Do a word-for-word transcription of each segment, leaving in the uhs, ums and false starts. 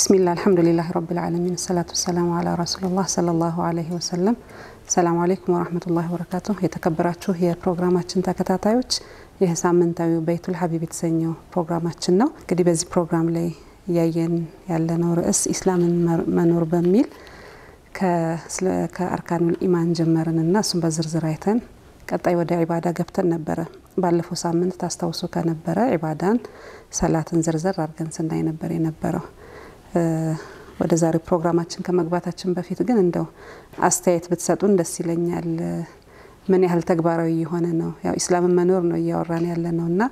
بسم الله الحمد لله رب العالمين الصلاة والسلام على رسول الله صلى الله عليه وسلم السلام عليكم ورحمة الله وبركاته يتكبراتشو هي برنامجنا تكتاتايوش ይህ ሳምንታዊ በይቱል ሐቢብ የተሰኘው ፕሮግራማችን ነው። እንግዲህ በዚህ ፕሮግራም ላይ ያየን ያለነው ርዕስ እስላምን መኖር በሚል ከአርካኑል ኢማን ጀመርንና እሱን በዝርዝር አይተን ቀጣይ ወደ ኢባዳ ገብተን ነበር። ባለፈው ሳምንት ታስታውሱ ከነበረ ኢባዳን ሰላትን ዝርዝር አድርገን ስናይ ነበር የነበረው። ወደ ዛሬው ፕሮግራማችን ከመግባታችን በፊት ግን እንደው አስተያየት ብትሰጡን ደስ ይለኛል። من يهل تكبروا يهوننا يا إسلام المنور نويا وراني على نونا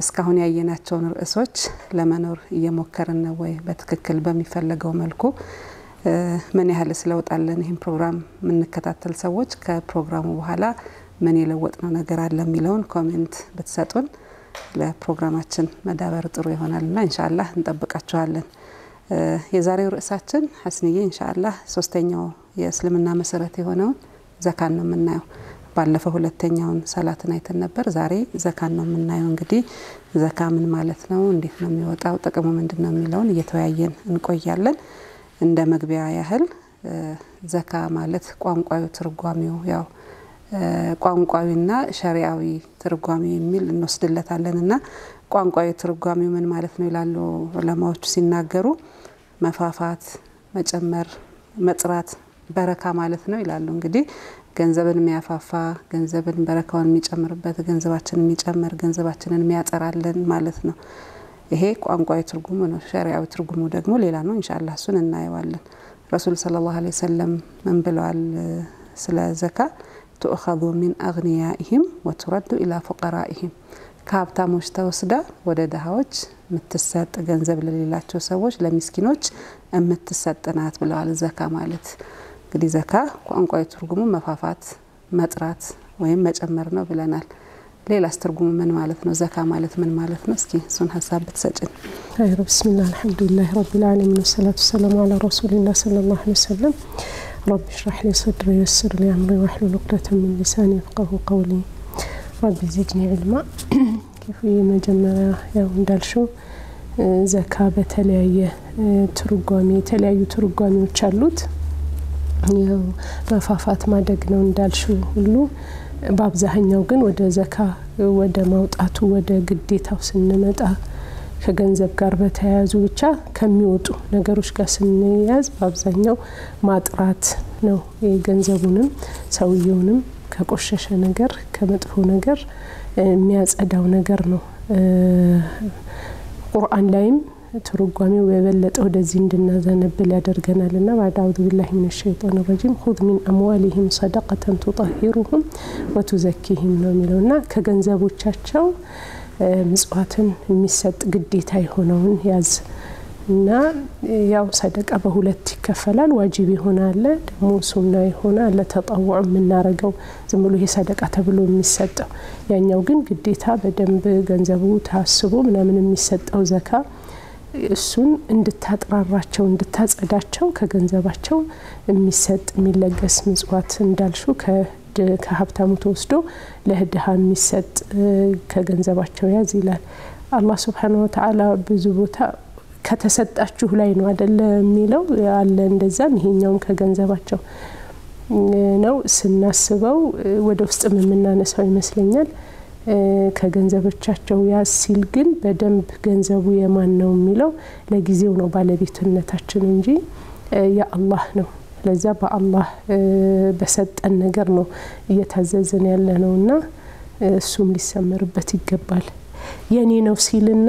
إسكهون يجينا تونر إسوتش لما نور يمكرنا وي بتككل بمي فلقوا ملكو من يهل سلوت على نهم برنامج من كتات السوتش كبرنامج وهلا من يلوتنا نقرأ لميلون كومنت بتساتون لبرنامجنا مدابر تروي هون لنا إن شاء الله نطبق أشوالنا يزاري رؤساتنا حسنية إن شاء الله سوستينيو يسلمنا مسيرتي هونون زكاة مننا ባለፈው ሁለተኛውን ሰላትን አይተን ነበር። ዛሬ ዘካን ነው ምናየው። እንግዲህ ዘካ ምን ማለት ነው? እንዴት ነው የሚወጣው? ጥቅሙ ምንድነው የሚለውን እየተያየን እንቆያለን። እንደ መግቢያ ያህል ዘካ ማለት ቋንቋው ትርጓሚው ያው ቋንቋዊና ሸሪዓዊ ትርጓሚ የሚል እንወስድለታለንና ቋንቋው ትርጓሚው ምን ማለት ነው ይላሉ ዑለማዎች ሲናገሩ መፋፋት፣ መጨመር፣ መጥራት በረካ ማለት ነው ይላሉ። እንግዲህ ገንዘብን የሚያፋፋ ገንዘብን በረካውን የሚጨምርበት ገንዘባችንን የሚጨምር ገንዘባችንን የሚያጠራልን ማለት ነው። ይሄ ቋንቋዊ ትርጉሙ ነው። ሸሪዓዊ ትርጉሙ ደግሞ ሌላ ነው። ኢንሻአላህ እሱን እናየዋለን። ረሱል ሰለላሁ ዐለይሂ ወሰለም ምን ብለዋል ስለ ዘካ? تؤخذ من اغنيائهم وترد الى فقراءهم ከሀብታሞች ተወስዳ ወደ ደሃዎች ምትሰጥ ገንዘብ ለሌላቸው ሰዎች ለሚስኪኖች ምትሰጥናት ብለዋል ዘካ ማለት። እንግዲህ ዘካ ቋንቋዊ ትርጉሙ መፋፋት፣ መጥራት ወይም መጨመር ነው ብለናል። ሌላስ ትርጉሙ ምን ማለት ነው? ዘካ ማለት ምን ማለት ነው? እስኪ እሱን ሐሳብ ብትሰጭን። አይ ረብስሚላህ አልহামዱሊላህ ረቢል ዓለሚን ወሰላቱ ወሰላሙ ዐላ ረሱሊላህ ሰለላሁ ዐለይሂ ወሰለም ረቢ ሽራህ ሊ ሰድሪ ወይስር ሊ አምሪ ወህሉል ዑቅደተን ሚን ሊሳኒ ይፍቀሁ ቀውሊ ረቢ ዚድኒ ዒልማ። كيف መጀመሪያ ያው እንዳልሽው ዘካ በተለያየ ትርጓሜ ተለያዩ ትርጓሜዎች አሉት። ያው መፋፋት ማደግ ነው እንዳልሽው ሁሉ በአብዛኛው ግን ወደ ዘካ ወደ ማውጣቱ ወደ ግዴታው ስንመጣ ከገንዘብ ጋር በተያያዙ ብቻ ከሚወጡ ነገሮች ጋር ስንያዝ በአብዛኛው ማጥራት ነው። የገንዘቡንም ሰውየውንም ከቆሸሸ ነገር ከመጥፎ ነገር የሚያጸዳው ነገር ነው። ቁርአን ላይም ترجمي وبلت أودزين دنازن بلادر جنالنا بعد أعوذ بالله من الشيطان الرجيم خذ من أموالهم صدقة تطهرهم وتزكيهم نملنا كجنزبو تشاو مسقات مسد قديتاي هنون ياز نا ياو صدق أبوه لتكفلان واجبي هنا لا موسونا هنا لا تطوع من نارجو زملوه صدق أتبلو مسد يعني يوجن قديتها بدم بجنزبو تحسبو من من مسد أو زكاة እሱን እንድታጥራራቸው እንድታጸዳቸው ከገንዘባቸው የሚሰጥ የሚለገስ ምጽዋት እንዳልሹ ከሀብታሙ ተወስዶ ለህድሃ የሚሰጥ ከገንዘባቸው ያዝ ይላል አላህ Subhanahu Wa Ta'ala። ብዙ ቦታ ከተሰጣችሁ ላይ ነው አይደል የሚለው ያለ እንደዛም ይሄኛው ከገንዘባቸው ነው ስናስበው ወደ ውስጥ ምንናነሳው ይመስልኛል። ከገንዘባቸው ያሲል ግን በደንብ ገንዘቡ የማን ነው የሚለው ለጊዜው ነው ባለቤትነታችን እንጂ ያ አላህ ነው። ለዛ በአላህ በሰጠን ነገር ነው እየታዘዝን ያለነውና እሱም ሊሰመርበት ይገባል። የኔ ነው ሲልና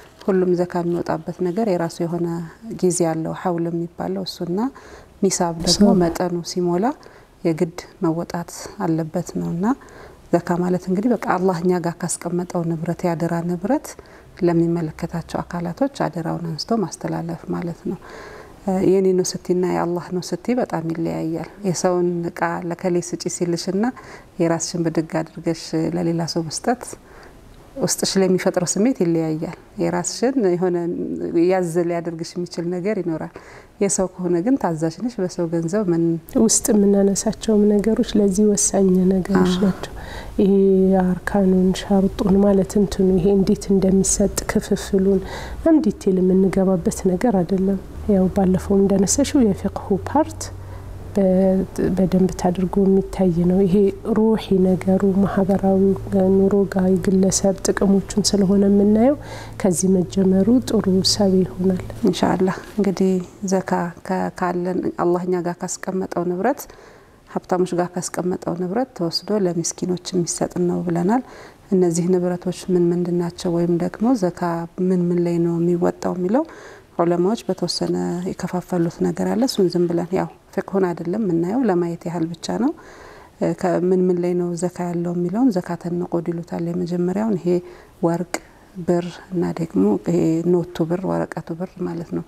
ሁሉም ዘካ የሚወጣበት ነገር የራሱ የሆነ ጊዜ ያለው ሐውልም ይባላል። እሱና ሂሳብ ደግሞ መጠኑ ሲሞላ የግድ መወጣት አለበት ነውና ዘካ ማለት እንግዲህ በቃ አላህኛ ጋር ካስቀመጠው ንብረት ያደረ ንብረት ለሚመለከታቸው አካላቶች አደረውን አንስቶ ማስተላለፍ ማለት ነው። يني نوستينا يا الله نوستي بتعمل لي عيال يسون كعلى كلي سجسي لشنا يراسشن بدك عدرجش لليلا سو مستت واستشلمي فترة سميت اللي عيال يراسشن هنا يعزل عدرجش ميتشل نجاري نورا يسوق هنا جنت عزاشنش بس هو جنزه من وست من أنا ساتشو من نجاروش لذي وسعني نجاروش ناتو إيه أركانون شرطون مالتهم تنوي هندي تندمسات كففلون ما مديتي لمن نجابة بس نجار عدلنا ياو بالفو مدنساشو يفقهو بارت بدن بتعدرقو ميتاينو يهي روحي نقارو محاضراوي نروقا يقلسا بتقموشون سلهونا منايو كازي مجمرو تقرو ساوي هونال إن شاء الله قدي زكا كالن الله نياقا كاسكمت أو نبرت حبطا مشقا كاسكمت أو نبرت توسدو لمسكينوش ميسات انو بلانال النزيه نبرتوش من من دناتشا ويمدقمو زكا من من لينو ميوطاو ميلو علماءዎች በተወሰነ ይከፋፈሉት ነገር አለ እሱን ዝም ብለን ያው ፍቅሁን አይደለም እናየው ለማየት ያህል ብቻ ነው ከምን ምን ላይ ነው ዘካ ያለው ሚለውን ዘካተን ቆዲሉታል ለመጀመሪያውን ይሄ ወርቅ ብር እና ደግሞ ይሄ ኖቱ ብር ወረቀቱ ብር ማለት ነው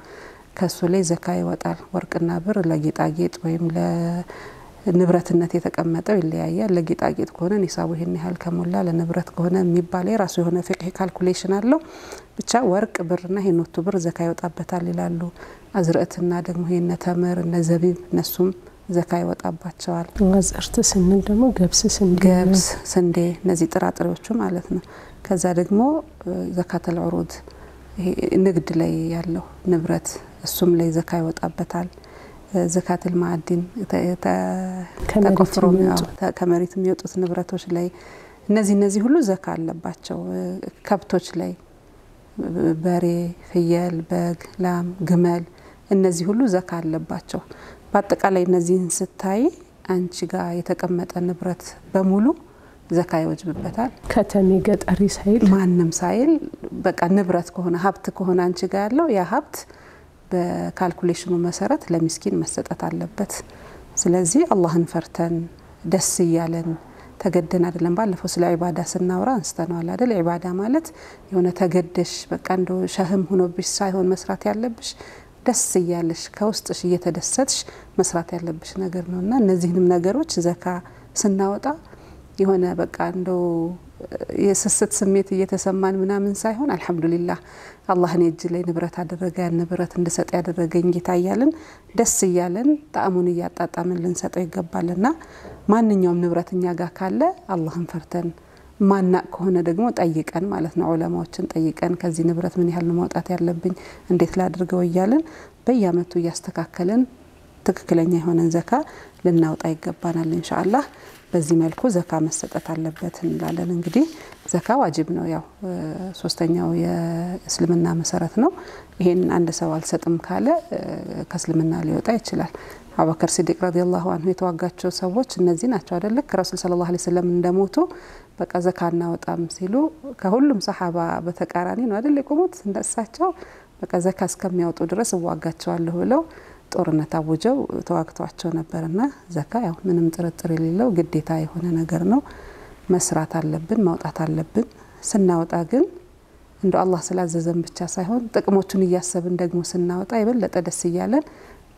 ከሱ ላይ ዘካ ይወጣል ወርቅና ብር ለጌጣጌጥ ወይም ለንብረትነት የተቀመጠው ይለያያ ለጌጣጌጥ ከሆነ ሂሳቡ ይሄን ያህል ከሞላ ለንብረት ከሆነ የሚባል የራሱ የሆነ ፍቅህ ካልኩሌሽን አለው ብቻ ወርቅ ብርና ሄኖቱ ብር ዘካ ይወጣበታል ይላሉ አዝርዕትና ደግሞ ሄነተመር ነዘቢብ ነሱም ዘካ ይወጣባቸዋል አዝርዕት ስንል ደግሞ ገብስ ስንዴ ገብስ ስንዴ እነዚህ ጥራጥሬዎቹ ማለት ነው ከዛ ደግሞ ዘካተል ዑሩድ ንግድ ላይ ያለው ንብረት እሱም ላይ ዘካ ይወጣበታል ዘካተል ማዕድን ተቆፍሮ ከመሬት የሚወጡት ንብረቶች ላይ እነዚህ እነዚህ ሁሉ ዘካ አለባቸው ከብቶች ላይ በሬ ፍየል በግ ላም ግመል እነዚህ ሁሉ ዘካ አለባቸው በአጠቃላይ እነዚህን ስታይ አንቺ ጋር የተቀመጠ ንብረት በሙሉ ዘካ ይወጅብበታል ከተሜ ገጠሪ ሳይል ማንም ሳይል በቃ ንብረት ከሆነ ሀብት ከሆነ አንቺ ጋር ያለው ያ ሀብት በካልኩሌሽኑ መሰረት ለሚስኪን መስጠት አለበት ስለዚህ አላህን ፈርተን ደስ ይያለን ተገደን አይደለም ባለፈው ስለ ኢባዳ ስናወራ አንስተናል አይደል ኢባዳ ማለት የሆነ ተገደሽ በቃ እንዶ ሸህም ሆኖብሽ ሳይሆን መስራት ያለብሽ ደስ ይያለሽ ከውስጥሽ እየተደሰትሽ መስራት ያለብሽ ነገር ነውና እነዚህንም ነገሮች ዘካ ስናወጣ የሆነ በቃ እንዶ የሰሰት ስሜት እየተሰማን ምናምን ሳይሆን አልহামዱሊላህ አላህን ይጅለ ንብረት አደረጋ ንብረት እንደሰጠ ያደረገኝ ጌታ ይያልን ደስ ይያልን ጣሙን ይያጣጣምን ልንሰጠ ይገባልና ማንኛውም ንብረትኛ ጋር ካለ አላህን ፈርተን ማና ከሆነ ደግሞ ጠይቀን ማለት ነው ዑለማዎችን ጠይቀን ከዚህ ንብረት ምን ይያልን ማውጣት ያለብኝ እንዴት ላድርገው ይያልን በያመቱ ያስተካከለን ትክክለኛ የሆነን ዘካ ልናውጣ ይገባናል ኢንሻአላህ በዚህ መልኩ ዘካ መስጠት አለበት እንላለን እንግዲህ ዘካ ዋጅብ ነው ያው ሶስተኛው የእስልምና መሰረት ነው ይሄን አንድ ሰው አልሰጥም ካለ ከእስልምና ሊወጣ ይችላል አቡበከር ሲዲቅ ረዲየላሁ ዐንሁ የተዋጋቸው ሰዎች እነዚህ ናቸው አይደል ረሱል ሰለላሁ ዐለይሂ ወሰለም እንደሞቱ በቃ ዘካና ወጣም ሲሉ ከሁሉም ሰሃባ በተቃራኒ ነው አይደል ቆሙት እንደሳቸው በቃ ዘካ እስከሚያወጡ ድረስ ዋጋቸዋለሁ ብለው ጦርነት አወጀው ተዋክቷቸው ነበርና ዘካ ያው ምንም ጥርጥር የሌለው ግዴታ የሆነ ነገር ነው መስራት አለብን ማውጣት አለብን ስናወጣ ግን እንደ አላህ ስላዘዘን ብቻ ሳይሆን ጥቅሞቹን ያያሰብን ደግሞ ስናወጣ ይበለጠ ደስ ይያለን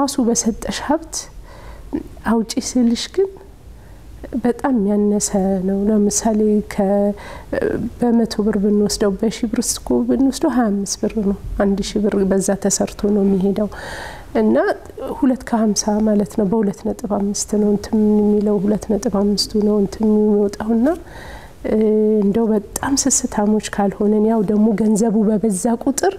ራሱ በሰጠሽ ሀብት አውጪ ሲልሽ ግን በጣም ያነሰ ነው ለምሳሌ በመቶ ብር ብንወስደው በሺህ ብር እስኮ ብንወስደው ሃያ አምስት ብር ነው አንድ ሺህ ብር በዛ ተሰርቶ ነው የሚሄደው እና ሁለት ከሃምሳ ማለት ነው በሁለት ነጥብ አምስት ነው እንትም የሚለው ሁለት ነጥብ አምስት ነው እንትም የሚወጣውና እንደው በጣም ስስታሞች ካልሆነን ያው ደግሞ ገንዘቡ በበዛ ቁጥር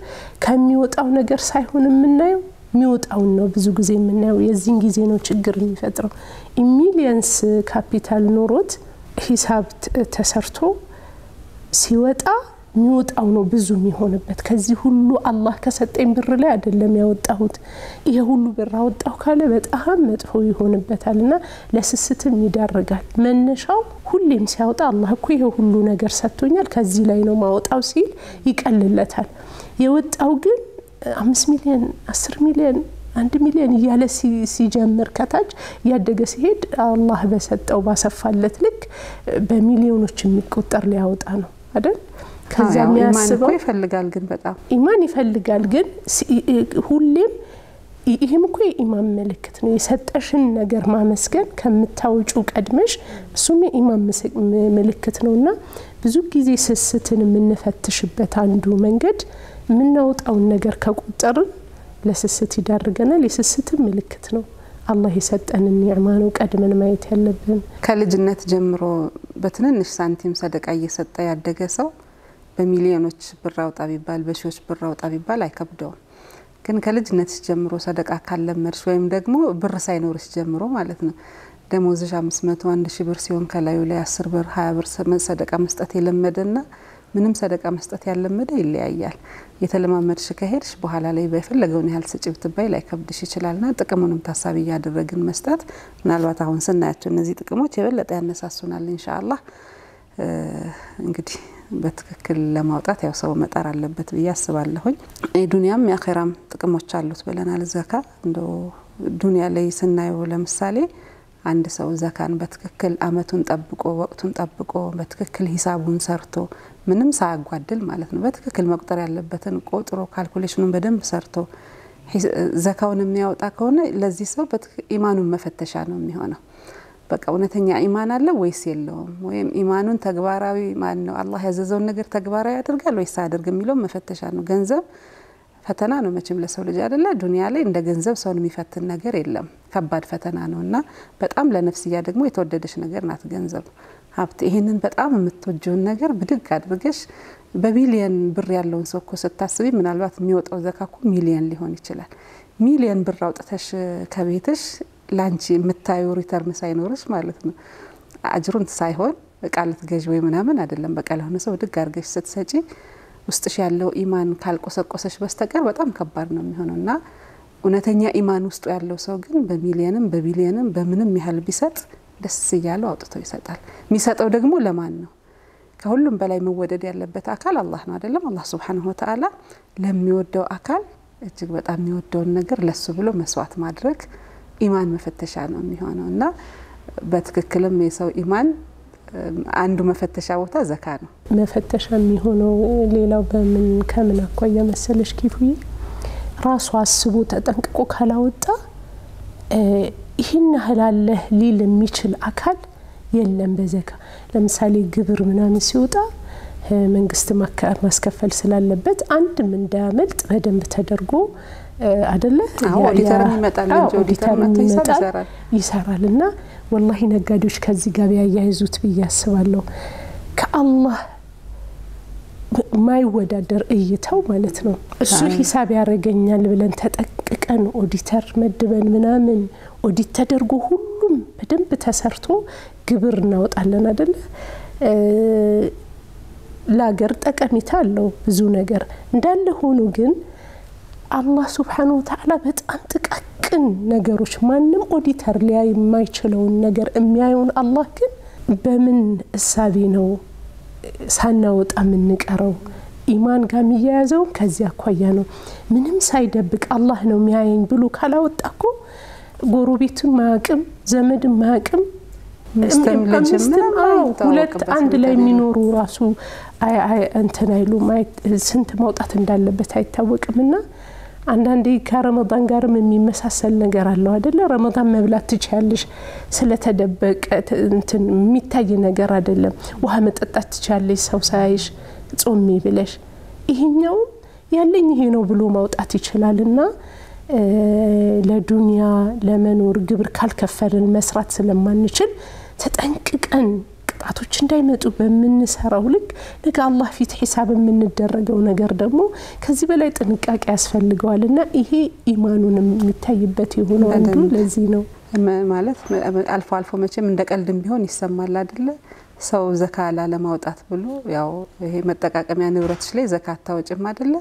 ከሚወጣው ነገር ሳይሆን ምንናየው የሚወጣው ነው ብዙ ጊዜ ምንናየው የዚህን ጊዜ ነው ችግር የሚፈጥረው ኢሚሊየንስ ካፒታል ኖሮት ሂሳብ ተሰርቶ ሲወጣ ميوت أو نبزو ميهون بيت كذي هلو الله كسات إن برلا عدلا ميوت أهود إيه هلو براود أو كله بيت أهمت هو يهون بيت علينا لسست ميدار رجال من نشاو هل يمسيوت الله كويه هلو نجر ستونيال كذي لينو موت أو سيل يقلل لتهل يوت أو جن خمس مليون عشر مليون عند مليون ياله سي سي جمر كتاج يادق سيد الله بسات أو بسفلت لك بمليونوش ميقطر ليهود أنا هذا كذا مياسبه إيمان يفلقال جن بدأ إيمان يفلقال جن هو اللي يهم كوي إمام ملكتنا يسد أشن نجر مع مسكن كم متوجوك أدمش سمي إمام مسك ملكتنا ونا بزوج زي سستن من نفتش بيت عنده منجد من نوت أو نجر كقدر لسستي درجنا لسست ملكتنا الله يسد أن النعمان وقدم ما يتهلبن كالجنة جمرو بتننش سنتيم صدق أي سد يدقسو بمليونوش بالراوط أبيبال بشوش بالراوط أبيبال أي كبدون كن كالجنة جمرو صدق أكلم مرشويم دقمو برساينورش جمرو مالتنا دموزش عمسمتو عند شبرسيون كلايو لي عصر برها برسمن صدق عمستاتي لمدنا منم صدق عمستاتي لمدي اللي عيال يتلما مرش كهيرش بوحالا لي بيفلقوني هل سجب تباي لا يكبدش يشلالنا تقمونم تاسابي يادرقن مستات منالوات عون سناتو نزي تقموت يبلت يهنساسونا اللي إن شاء الله እንግዲህ በትክክል ለማውጣት ያው ሰው መጣር አለበት በያስባለሁ ዱንያም ያኺራም ጥቅሞች አሉት በለናል ዘካ እንዶ ዱንያ ላይ ስናየው ለምሳሌ አንድ ሰው ዘካን በትክክል አመቱን ጠብቆ ወቅቱን ጠብቆ በትክክል ሂሳቡን ሰርቶ ምንም ሳይጓደል ማለት ነው በትክክል መቁጠር ያለበትን ቆጥሮ ካልኩሌሽኑን በደንብ ሰርቶ ዘካውን የሚያወጣ ከሆነ ለዚህ ሰው በኢማኑን መፈተሻ ነው የሚሆነው በቃ ወነተኛ ኢማን አለ ወይስ የለውም ወይም ኢማኑን ተግባራዊ ማን ነው አላህ ያዘዘውን ነገር ተግባራዊ ያደርጋል ወይስ አያደርግም ይለው መፈተሻ ነው ገንዘብ ፈተና ነው መቼም ለሰው ልጅ አይደለ ዱንያ ላይ እንደ ገንዘብ ሰውን የሚፈትን ነገር የለም ከባድ ፈተና ነውና በጣም ለነፍስያ ደግሞ የተወደደሽ ነገር ናት ገንዘብ ሀብት ይሄንን በጣም የምትወጂው ነገር ብድግ አድርገሽ በቢሊየን ብር ያለውን ሰው እኮ ስታስቢ ምናልባት የሚወጣው ዘካኩ ሚሊየን ሊሆን ይችላል ሚሊየን ብር አውጥተሽ ከቤትሽ ላንቺ መታዩ ሪተርን ሳይኖርሽ ማለት ነው አጅሩን ሳይሆን በቃለት ገዥ ወይ ምናምን አይደለም በቃለሆነ ሰው ድግ አርገሽ ስትሰጪ ውስጥሽ ያለው ኢማን ካልቆሰቆሰሽ በስተቀር በጣም ከባድ ነው የሚሆነውና ኡነተኛ ኢማን ውስጥ ያለው ሰው ግን በሚሊየንም በቢሊየንም በምንም ይحل ቢሰጥ ደስ ይያለው አውጥቶ ይሰጣል የሚሰጠው ደግሞ ለማን ነው ከሁሉም በላይ መወደድ ያለበት አካል አላህ ነው አይደለም አላህ Subhanahu Wa Ta'ala ለሚወደው አካል እጅግ በጣም የሚወደውን ነገር ለሱ ብሎ መስዋዕት ማድረግ ኢማን መፈተሻ ነው የሚሆነውና በትክክልም የሰው ኢማን አንዱ መፈተሻ ቦታ ዘካ ነው መፈተሻ የሚሆነው ሌላው በምን ከምን አቆየ መሰለሽ ኪፍይ ራሱ አስቦ ተጠንቅቆ ካላወጣ ይሄን ህላለ ሊል የሚችል አካል የለም በዘካ ለምሳሌ ግብር ምናምን ሲወጣ መንግስት ማስከፈል ስላለበት አንድ ምን ዳመልጥ በደንብ ተደርጎ አይደለ አዎ ዲተርም ይመጣል እንጂ ዲተርም ይሰራል ይሰራልና والله ነጋዴዎች ከዚህ ጋር ያያይዙት በያስባለው ከአላህ ማይወዳደር እይታው ማለት ነው እሱ ሂሳብ ያረጋኛል ብለን ተጠቅቀን ኦዲተር መድበን ምናምን ኦዲት ተደርጎ ሁሉም በደንብ ተሰርቶ ግብር እናወጣለን አይደለ ላገር ጠቀሚታ አለው ብዙ ነገር እንዳለ ሆኖ ግን الله سبحانه وتعالى በጣም ጥቃቅን ነገሮች ማንንም ኦዲተር ላይ የማይችለው ነገር የሚያዩን አላህ ግን በምን እሳቢ ነው ሳናወጣ ምን ቀረው ኢማን ጋር የሚያያዘው ከዚያ አኳያ ነው ምንም ሳይደብቅ አላህ ነው የሚያይን ብሎ ካላወጣኩ ጎሮቤቱን ማቅም ዘመድን ማቅም مستملجمنا ሁለት አንድ ላይ የሚኖሩ ራሱ አይ አይ እንትን አይሉ ስንት መውጣት እንዳለበት አይታወቅምና አንዳንዴ ከረመዳን ጋርም የሚመሳሰል ነገር አለው አይደለ ረመዳን መብላት ትቻለሽ ስለተደበቀ እንትን የሚታይ ነገር አይደለም ውሃ መጠጣት ትቻለሽ ሰው ሳይሽ ጾም ይብለሽ ይሄኛው ያለኝ ይሄ ነው ብሎ ማውጣት ይችላልና ለዱንያ ለመኖር ግብር ካልከፈልን መስራት ስለማንችል ተጠንቅቀን ጣቶች እንዳይመጡ በመንሰራው ልክ ለጋ አላህ ፊት ሒሳብ የምንደረገው ነገር ደግሞ ከዚህ በላይ ጥንቃቄ ያስፈልጋልና ይሄ ኢማኑን የሚታይበት ይሆነው እንዱ ለዚህ ነው ማለት አልፎ አልፎ መቼም እንደቀልድም ቢሆን ይሰማል አይደለ ሰው ዘካ ላለማውጣት ብሎ ያው ይሄ መጠቃቀሚያ ንብረትሽ ላይ ዘካ አታወጭም አይደለ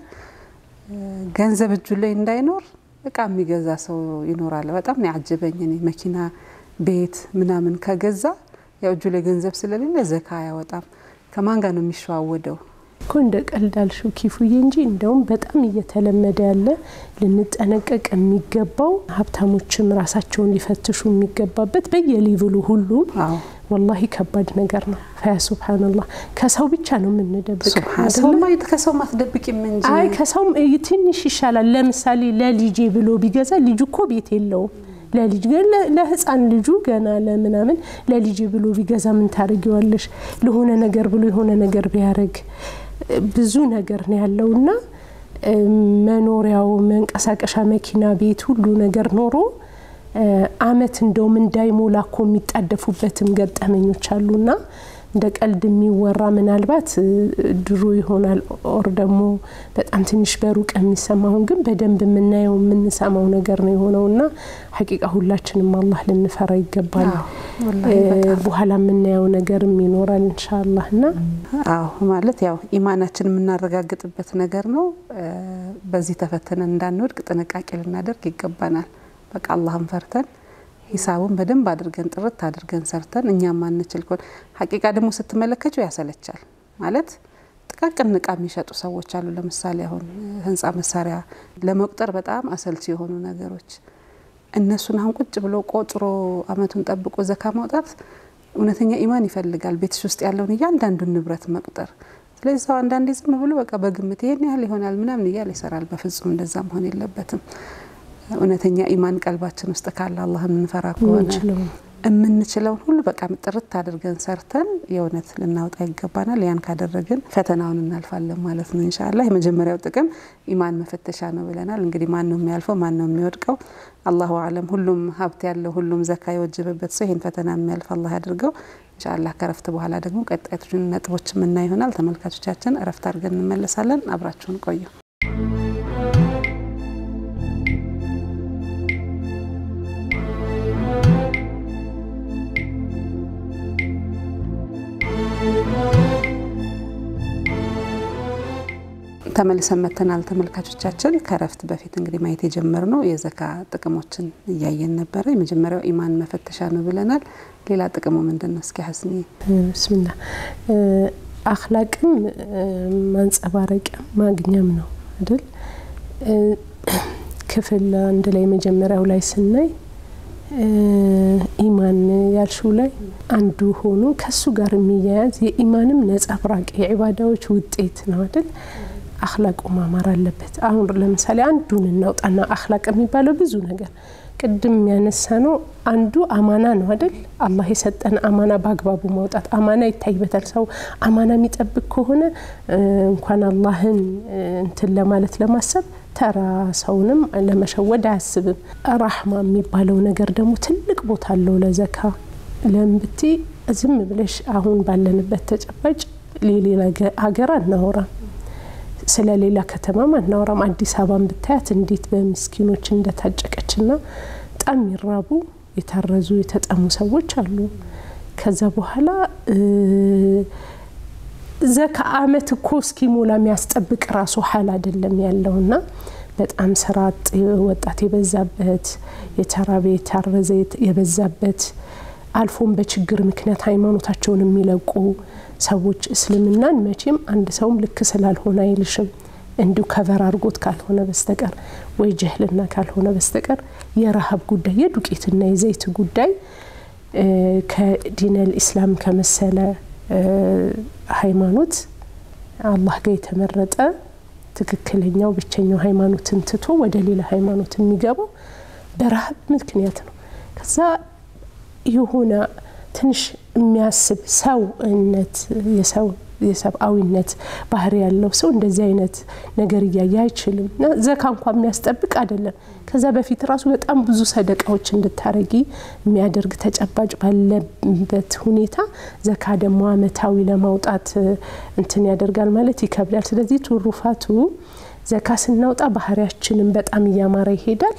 ገንዘብ እጁ ላይ እንዳይኖር በቃ የሚገዛ ሰው ይኖራል በጣም ያጅበኝ እኔ መኪና ቤት ምናምን ከገዛ ያው እጁ ላይ ገንዘብ ስለሌለ ዘካ ያወጣም ከማን ጋር ነው የሚሽዋወደው كندا قلدال شو كيفو ينجي እንደውም በጣም እየተለመደ ያለ ልንጠነቀቅ የሚገባው ሀብታሞችም ራሳቸውን ሊፈትሹ የሚገባበት በየሌቭሉ ሁሉ والله ከባድ ነገር ነው ያ سبحان الله ከሰው ብቻ ነው የምንደብቀው سبحان الله ከሰው ማትደብቅም እንጂ አይ ከሰው ትንሽ ይሻላል ለምሳሌ ለልጄ ብሎ ቢገዛ ልጅ እኮ ቤት የለው ለልጅ ገና ለህፃን ልጅ ገና ለምናምን ለልጅ ብሎ ቢገዛ ምን ታርጊዋለሽ ለሆነ ነገር ብሎ የሆነ ነገር ቢያርግ ብዙ ነገር ነው ያለውና መኖሪያው መንቀሳቀሻ መኪና ቤት ሁሉ ነገር ኖሮ አመት እንደው ምን ዳይሞላ ኮ የሚጣደፉበትም ገጠመኞች አሉና እንደቀልድ የሚወራ ምናልባት ድሩ ይሆናል ኦር ደሞ በጣም ትንሽ በሩቅ የሚሰማው ግን በደንብ ምናየው ምንሰማው ነገር ነው የሆነውና ሐቂቃ ሁላችንም አላህ ለንፈራ ይገባል በኋላ ምናየው ነገር የሚኖራል ኢንሻአላህና አዎ ማለት ያው ኢማናችን ምናረጋግጥበት ነገር ነው በዚህ ተፈተነ እንዳንወድቅ ጥንቃቄ ልናደርግ ይገባናል በቃ አላህን ፈርተን حسابون بدم بادرگن ترت تادرگن سرتن انيا ما نچل كون حقيقه دمو ستملكچو ياسلچال ማለት ጥቃቅን ንቃ የሚሸጡ ሰዎች አሉ ለምሳሌ አሁን ህንጻ መሳሪያ ለመቁጠር በጣም አሰልቺ የሆኑ ነገሮች እነሱን አሁን ቁጭ ብሎ ቆጥሮ አመቱን ጠብቆ ዘካ ማውጣት እውነተኛ ኢማን ይፈልጋል ቤትሽ ውስጥ ያለውን ያንዳንዱን ንብረት መቁጠር ስለዚህ ሰው አንዳንዴ ዝም ብሎ በቃ በግምት ይሄን ያህል ይሆናል ምናምን ይያል ይሰራል በፍጹም እንደዛ መሆን የለበትም እውነተኛ ኢማን ቀልባችን ውስጥ ካለ አላህን እንፈራቀዋን እምንችለው ሁሉ በቃ ምጥርት አድርገን ሰርተን የውነት ልናውጣ ይገባናል ያን ካደረግን ፈተናውን እናልፋለን ማለት ነው ኢንሻአላህ የመጀመሪያው ጥቅም ኢማን መፈተሻ ነው ብለናል እንግዲህ ማን ነው የሚያልፈው ማን ነው የሚወድቀው አላሁ አለም ሁሉም ሀብት ያለው ሁሉም ዘካ ይወጅብበት ሰው ይሄን ፈተና የሚያልፍ አላህ ያድርገው ኢንሻአላህ ከረፍት በኋላ ደግሞ ቀጣይቱን ነጥቦችም እና ይሆናል ተመልካቾቻችን ረፍት አድርገን እንመለሳለን አብራችሁን ቆዩ ተመልሰመተናል ተመልካቾቻችን ከረፍት በፊት እንግዲህ ማይት የጀመርነው የዘካ ጥቅሞችን ያያየን ነበር የመጀመሪያው ኢማን መፈተሻ ነው ብለናል ሌላ ጥቅሙ ምንድነው እስኪ ሐስኒ ቢስሚላህ አخلاቅም ማንጸባረቂያ ማግኛም ነው አይደል ክፍል አንድ ላይ መጀመሪያው ላይ ስናይ ኢማን ያልሽው ላይ አንዱ ሆኖ ከሱ ጋር የሚያያዝ የኢማንም ነጻብራቂ ኢባዳዎች ውጤት ነው አይደል اخلاق ማማር አለበት አሁን ለምሳሌ አንዱን እናውጣና اخلاق የሚባለው ብዙ ነገር ቅድም ያነሳነው አንዱ አማና ነው አይደል አላህ የሰጠን አማና ባግባቡ ማውጣት አማና ይታይበታል ሰው አማና የሚጠብቅ ከሆነ እንኳን አላህን እንትን ለማለት ለማሰብ ተራ ሰውንም ለመሸወድ አያስብም رحማ የሚባለው ነገር ደግሞ ትልቅ ቦታ አለው ለዘካ ለምብቲ ዝም ብለሽ አሁን ባለንበት ተጨባጭ ሌላ ሀገር አናወራ ስለሌላ ከተማም አናወራም አዲስ አበባን ብታያት እንዴት በሚስኪኖች እንደታጨቀችና ጣም ይራቡ የታረዙ የተጠሙ ሰዎች አሉ ከዛ በኋላ ዘካ አመት ኮስኪ ሞላ የሚያስጠብቅ ራሱ ሐል አይደለም ያለውና በጣም ሰራት ወጣት የበዛበት የተራበ የታረዘ የበዛበት አልፎም በችግር ምክንያት ሃይማኖታቸውን የሚለቁ ሰዎች እስልምናን መቼም አንድ ሰውም ለክስላል ሆነ አይልሽም እንዱ ከቨር አርጎት ካልሆነ በስተቀር ወይ ጀህልና ካልሆነ በስተቀር የራህብ ጉዳይ የዱቄትና የዘይት ጉዳይ ከዲነል እስላም ከመሰለ ሃይማኖት አላህ ጋር የተመረጠ ትክክለኛው ብቸኛው ሃይማኖትን ትቶ ወደ ሌላ ሃይማኖት የሚገባው በራህብ ምክንያት ነው ከዛ ይሁና ትንሽ የሚያስብ ሰውነት የሰው የሰብአዊነት ባህሪ ያለው ሰው እንደዚህ አይነት ነገር ይያያ አይችልም እና ዘካ እንኳን የሚያስጠብቅ አይደለም ከዛ በፊት ራሱ በጣም ብዙ ሰደቃዎች እንድታረጊ የሚያደርግ ተጨባጭ ባለበት ሁኔታ ዘካ ደግሞ አመታዊ ለማውጣት እንትን ያደርጋል ማለት ይከብዳል ስለዚህ ትሩፋቱ ዘካ ስናውጣ ባህሪያችንን በጣም ያማረ ይሄዳል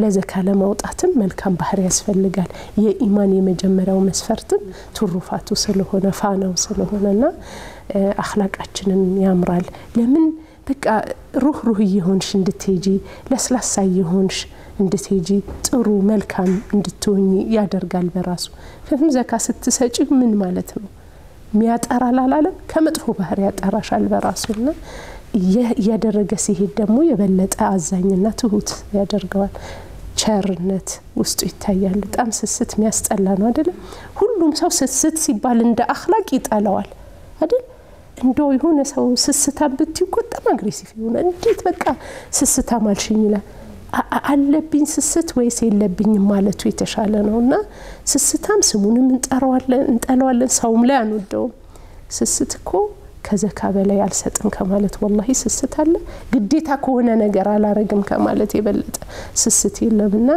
ለዘካ ለማውጣትም መልካም ባህሪ ያስፈልጋል የኢማን የመጀመሪያው መስፈርትም ትሩፋቱ ስለሆነ ፋናው ስለሆነና አخلاقአችንን ያምራል ለምን በቃ ሩህ ሩህ ይሆንሽ እንድትሄጂ ለስላሳ ይሆንሽ እንድትሄጂ ጥሩ መልካም እንድትሆኚ ያደርጋል በራሱ ፈም ዘካ ስትሰጪ ምን ማለት ነው ሚያጣራል አላለም ከመጥፎ ባህሪ ያጣራሻል በራሱና ያደረገ ሲሄድ ደግሞ የበለጠ አዛኝና ትሁት ያደርጋል ቸርነት ውስጥ ይታያል በጣም ስስት የሚያስጠላ ነው አይደል ሁሉም ሰው ስስት ሲባል እንደ አخلاق ይጣላዋል አይደል እንደው የሆነ ሰው ስስታም ብትይ ቆጣም አግሬሲቭ ይሆነ እንዴት በቃ ስስታ ማልሽኝ ይላል አለብኝ ስስት ወይስ የለብኝ ማለቱ የተሻለ ነውና ስስታም ስሙንም እንጠራዋለን እንጠላዋለን ሰውም ላይ አንወደው ስስትኮ ከዘካ በላይ አልሰጥም ከማለት والله ስስት አለ ግዴታ ከሆነ ነገር አላረግም ከማለት የበለጠ ስስት የለምና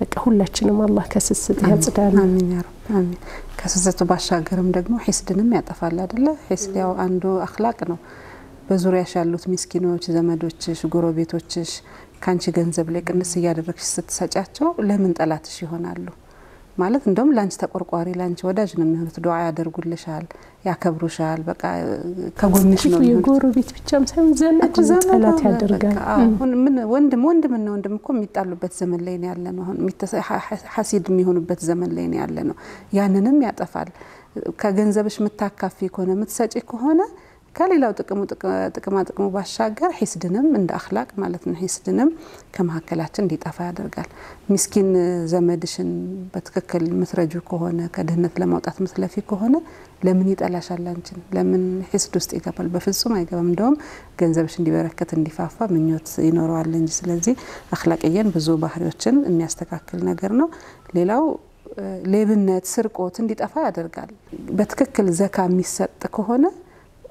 በቃ ሁላችንም አላህ ከስስት ያጽዳል አሜን ያ رب አሜን ከስስቱ ባሻገርም ደግሞ ሒስድንም ያጠፋል አይደለ ሒስድ ያው አንዱ አخلاق ነው በዙሪያሽ ያሉት ምስኪኖች ዘመዶችሽ ጎረቤቶችሽ ካንቺ ገንዘብ ላይ ቅንስ ያደረክሽ ስትሰጫቸው ለምን ጠላትሽ ይሆናሉ ማለት እንደም ላንቺ ተቆርቋሪ ላንቺ ወዳጅ ነው የሚሆኑት ዱዓ ያደርጉልሻል ያከብሩሻል በቃ ከጎንሽ ነው የጎረቤት ብቻም ሳይሆን ዘመድ ዘመላት ያደርጋል አሁን ምን ወንድም ወንድም እና ወንድም እኮ የሚጣሉበት ዘመን ላይ ነው ያለነው አሁን ሐሲድ የሚሆኑበት ዘመን ላይ ነው ያለነው ያንንም ያጠፋል ከገንዘብሽ መታካፊ ከሆነ ምትሰጪ ከሆነ ከሌላው ጥቅሙ ጥቅማ ጥቅሙ ባሻገር ሒስድንም እንደ አخلاق ማለት ነው ሒስድንም ከመሐከላችን እንዲጣፋ ያደርጋል ምስኪን ዘመድሽን በትክክል ምትረጁ ከሆነ ከደህነት ለማውጣት ምትለፊ ከሆነ ለምን ይጣላሻል አንቺን ለምን ሒስድ ውስጥ ይገባል በፍጹም አይገባም እንደውም ገንዘብሽ እንዲበረከት እንዲፋፋ ምኞት ይኖርዋል እንጂ ስለዚህ አخلاقየን ብዙ ባህሪዎችን የሚያስተካክል ነገር ነው ሌላው ሌብነት ስርቆት እንዲጣፋ ያደርጋል በትክክል ዘካ የሚሰጥ ከሆነ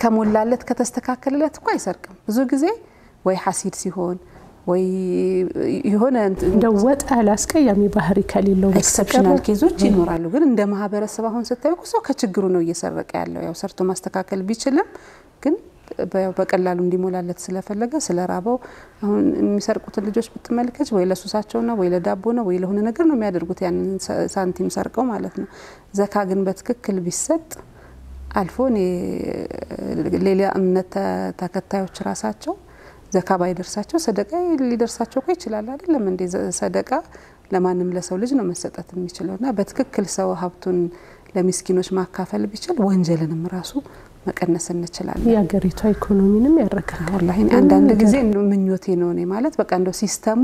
ከሞላለት ከተስተካከለለት እኮ አይሰርቅም ብዙ ጊዜ ወይ ሐሲድ ሲሆን ወይ ይሆነ እንደወጣ አላስቀያሚ ባህሪ ከሌለው ኤክሰፕሽናል ኬዞች ይኖራሉ ግን እንደ ማህበረሰብ አሁን ስታዩ እኮ ሰው ከችግሩ ነው እየሰረቀ ያለው ያው ሰርቶ ማስተካከል ቢችልም ግን በቀላሉ እንዲሞላለት ስለፈለገ ስለራበው አሁን የሚሰርቁት ልጆች ብትመልከች ወይ ለሱሳቸው ነው ወይ ለዳቦ ነው ወይ ለሆነ ነገር ነው የሚያደርጉት ያንን ሳንቲም ሰርቀው ማለት ነው ዘካ ግን በትክክል ቢሰጥ አልፎን ሌላ እምነት ተከታዮች ራሳቸው ዘካ ባይደርሳቸው ሰደቃ ሊደርሳቸው ቆይ ይችላል አይደለም እንደ ሰደቃ ለማንም ለሰው ልጅ ነው መሰጠት የሚችለውና በትክክል ሰው ሀብቱን ለሚስኪኖች ማካፈል ቢችል ወንጀልንም ራሱ መቀነስ እንችላለን ያገሪቷ ኢኮኖሚንም ያረጋጋል والله አንዳንድ ጊዜ ምኞቴ ነው እኔ ማለት በቃ እንደው ሲስተሙ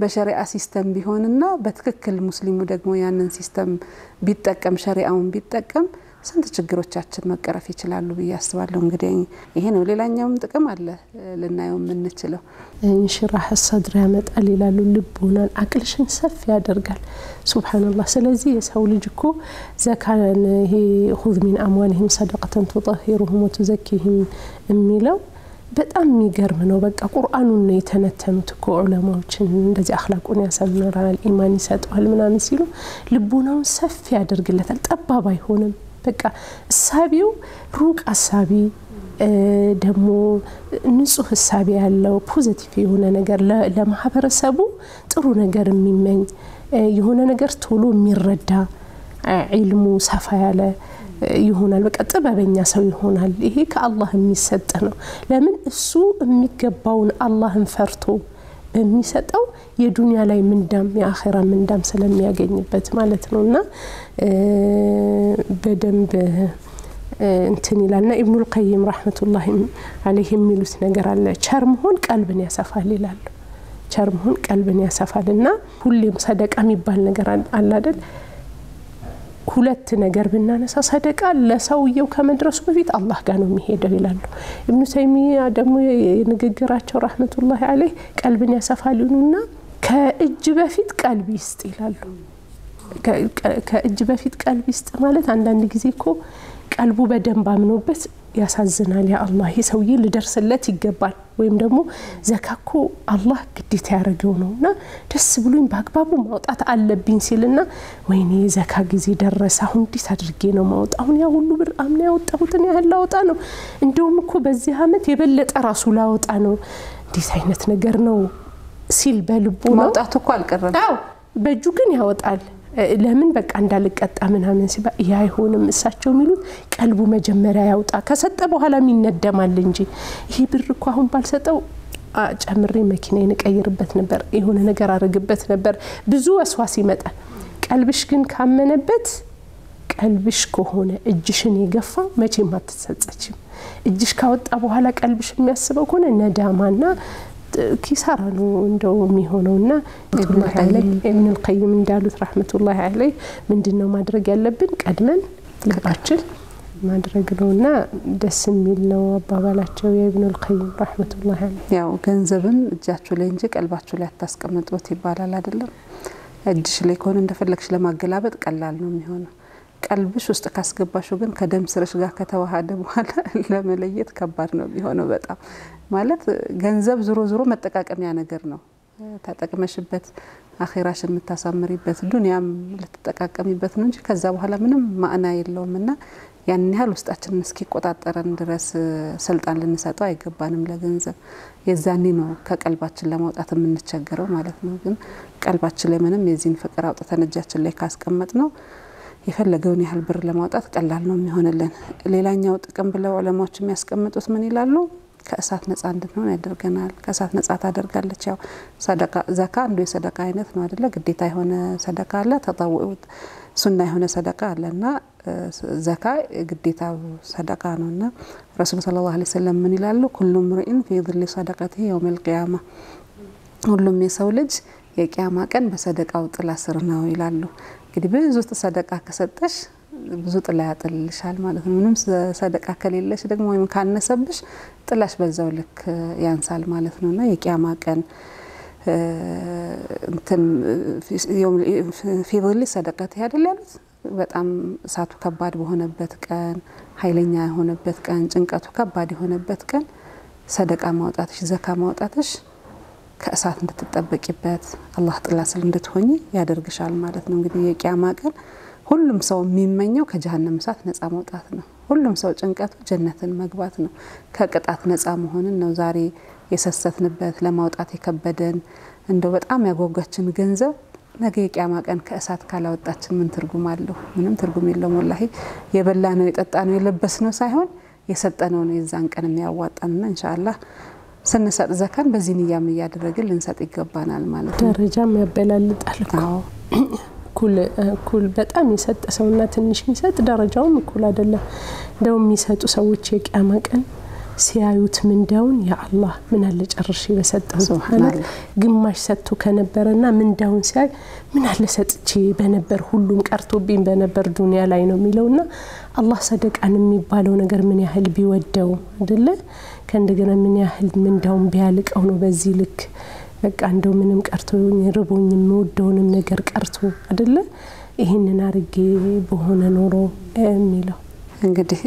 በሸሪዓ ሲስተም ቢሆንና በትክክል ሙስሊሙ ደግሞ ያንን ሲስተም ቢጠቀም ሸሪዓውን ቢጠቀም ስንት ችግሮቻችን መቀረፍ ይችላሉ በያስባለው እንግዲህ ይሄ ነው ሌላኛውም ጥቅም አለ ለናየው ምን እንችለው እንሽራህ الصدر ያመጣል ይላሉ ልቦናን አቅልሽን ሰፍ ያደርጋል Subhanallah ስለዚህ የሰው ልጅ እኮ ዘካን ይሄ خذ من اموالهم صدقه تطهرهم وتزكيهم የሚለው በጣም የሚገርም ነው በቃ ቁርአኑን ነው የተነተኑት እኮ ዑለማዎችን እንደዚህ አخلاقውን ያሰምራል ኢማን ይሰጣል ምናምን ሲሉ ልቦናውን ሰፍ ያደርግለታል ጠባብ አይሆንም በቃ ሳቢው ሩቅ አሳቢ ደሞ ንጹህ ሳቢ ያለው ፖዚቲቭ የሆነ ነገር ለማህበረሰቡ ጥሩ ነገር የሚመኝ የሆነ ነገር ቶሎ የሚረዳ ዒልሙ ሰፋ ያለ ይሆናል በቃ ጥበበኛ ሰው ይሆናል ይሄ ከአላህ የሚሰጥ ነው ለምን እሱ የሚገባውን አላህን ፈርቶ የሚሰጠው የዱንያ ላይ ምንዳም ያኺራ ምንዳም ስለሚያገኝበት ማለት ነውና በደንብ እንትን ይላልና ኢብኑ القيم رحمه الله عليه የሚሉት ነገር አለ ቸር መሆን ቀልብን ያሰፋል ይላል ቸር መሆን ቀልብን ያሰፋልና ሁሌም ሰደቃ የሚባል ነገር አለ አይደል ሁለት ነገር ብናነሳ ሰደቃ ለሰውየው ከመድረሱ በፊት አላህ ጋር ነው የሚሄደው ይላሉ ኢብኑ ሰይሚያ ደግሞ ንግግራቸው رحمه الله عليه ቀልብን ያሰፋሉና ከእጅ በፊት ቀልብ ይስጥ ይላሉ ከእጅ በፊት ቀልብ ይስጥ ማለት አንዳንድ ጊዜ እኮ ቀልቡ በደንብ አምኖበት ያሳዝናል ያ አላህ ይሰውይ ልደርስለት ይገባል ወይም ደግሞ ዘካኮ አላህ ግዴታ ያረገው ነውና ደስ ብሎኝ በአግባቡ ማውጣት አለብኝ ሲልና ወይኔ ዘካ ጊዜ ደረሰ አሁን እንዴት አድርጌ ነው ማውጣው ያ ሁሉ ብር አምና ያወጣሁት ነው ያህል ላውጣ ነው እንደውም እኮ በዚህ አመት የበለጠ ራሱ ላውጣ ነው እንዴት አይነት ነገር ነው ሲል በልቡ ማውጣቱ እኮ አልቀረም አው በእጁ ግን ያወጣል ለምን በቃ እንዳልቀጣ ምናምን ሲባ ያ አይሆንም እሳቸው ሚሉት ቀልቡ መጀመሪያ ያውጣ ከሰጠ በኋላ ሚነደማል እንጂ ይሄ ብር እኮ አሁን ባልሰጠው ጨምሬ መኪናዬን ቀይርበት ነበር ይሁን ነገር አርግበት ነበር ብዙ ወስዋስ ይመጣ ቀልብሽ ግን ካመነበት ቀልብሽ ከሆነ እጅሽን ይገፋ መቼም አትሰጸችም እጅሽ ካወጣ በኋላ ቀልብሽ የሚያስበው ከሆነ ነዳማና كيسارنا وندوم يهونونا ابن القيم من دالوث رحمة الله عليه من دينه ما درج اللبن قدمن لباشل ما درجلونا دسم ميلنا وبابلاتشو يا ابن القيم رحمة الله عليه يا وكنزبن جاتشو لينجك الباتشو لا تسكمت وتبالا لا دلهم أدش اللي يكون عند فلكش لما قلابت قلال نومي هنا قلبش وسط كاسكباشو جن كدم سرش جا كتوهاد ولا لما ليت كبرنا بيهونو بتا ማለት ገንዘብ ዝሮ ዝሮ መተቃቀሚያ ነገር ነው ተጠቅመሽበት አኺራሽን መታሳመሪበት ዱንያም ለተጠቃቀሚበት ነው እንጂ ከዛ በኋላ ምንም ማአና የለውምና ያን ያህል ውስጣችንን እስኪ ቆጣጣረን ድረስ ሰልጣን ልንሰጠው አይገባንም ለገንዘብ የዛኔ ነው ከቀልባችን ለማውጣት የምንቸገረው ማለት ነው ግን ቀልባችን ላይ ምንም የዚህን ፍቅር አውጥተን እጃችን ላይ ካስቀመጥ ነው የፈለገውን ያህል ብር ለማውጣት ቀላል ነው የሚሆነልን ሌላኛው ጥቅም ብለው ዑለማዎች የሚያስቀምጡት ምን ይላሉ ከእሳት ነፃ እንድንሆን ያደርገናል ከእሳት ነፃ ታደርጋለች ያው ሰደቃ ዘካ እንደ ሰደቃ አይነት ነው አይደለ ግዴታ የሆነ ሰደቃ አለ ተጣውኡ ሱና የሆነ ሰደቃ አለና ዘካ ግዴታ ሰደቃ ነውና ረሱል ሰለላሁ ዐለይሂ ወሰለም ምን ይላሉ ኩሉ ምርኢን في ظل صدقته يوم القيامه ሁሉም የሰው ልጅ የቂያማ ቀን በሰደቃው ጥላ ስር ነው ይላሉ እንግዲህ ብዙ ተሰደቃ ከሰጠሽ ብዙ ጥላ ያጥልሻል ማለት ነው ምንም ሰደቃ ከሌለሽ ደግሞ ወይም ካነሰብሽ ጥላሽ በዛው ልክ ያንሳል ማለት ነውና የቂያማ ቀን እንትን في ظل صدقته አይደል ያሉት በጣም ሳቱ ከባድ በሆነበት ቀን ኃይለኛ የሆነበት ቀን ጭንቀቱ ከባድ የሆነበት ቀን ሰደቃ ማውጣትሽ ዘካ ማውጣትሽ ከእሳት እንድትጠበቂበት አላህ ጥላ ስለ እንድትሆኚ ያደርግሻል ማለት ነው እንግዲህ የቂያማ ቀን ሁሉም ሰው የሚመኘው ከጀሃነም ሰዓት ነፃ መውጣት ነው ሁሉም ሰው ጭንቀቱ ጀነትን መግባት ነው ከቅጣት ነፃ መሆን ነው ዛሬ የሰሰትንበት ለማውጣት የከበደን እንደው በጣም ያጓጓችን ገንዘብ ነገ የቂያማ ቀን ከእሳት ካላወጣችን ምን ትርጉም አለው ምንም ትርጉም የለውም والله የበላነው የጠጣነው የለበስነው ሳይሆን የሰጠነው ነው የዛን ቀን የሚያዋጣንና ኢንሻአላህ سنسات زكان بزين يام يادرجل لنسات يقبان على المالك درجة ما بلالد أهلك كل كل بدأ ميسات سوينا تنش ميسات درجة ومكل هذا لا دوم ميسات وسوي شيك أماكن سياوت من دون يا الله من هالج أرشي بسات سبحانك جماش سات كنبرنا من دون سياي من هالسات شيء بنبر هلون كرتوبين بنبر دنيا لينو ميلونا الله صدق أنا ميبالون أجر من يهل بيودو هذا لا كان دجنا من ياهل من دهم بيالك أو نبزيلك لك عندهم منهم كرتون يربون يمود دونهم نجر كرتو أدلة إهنا نارجي بهنا نورو ميلو እንግዲህ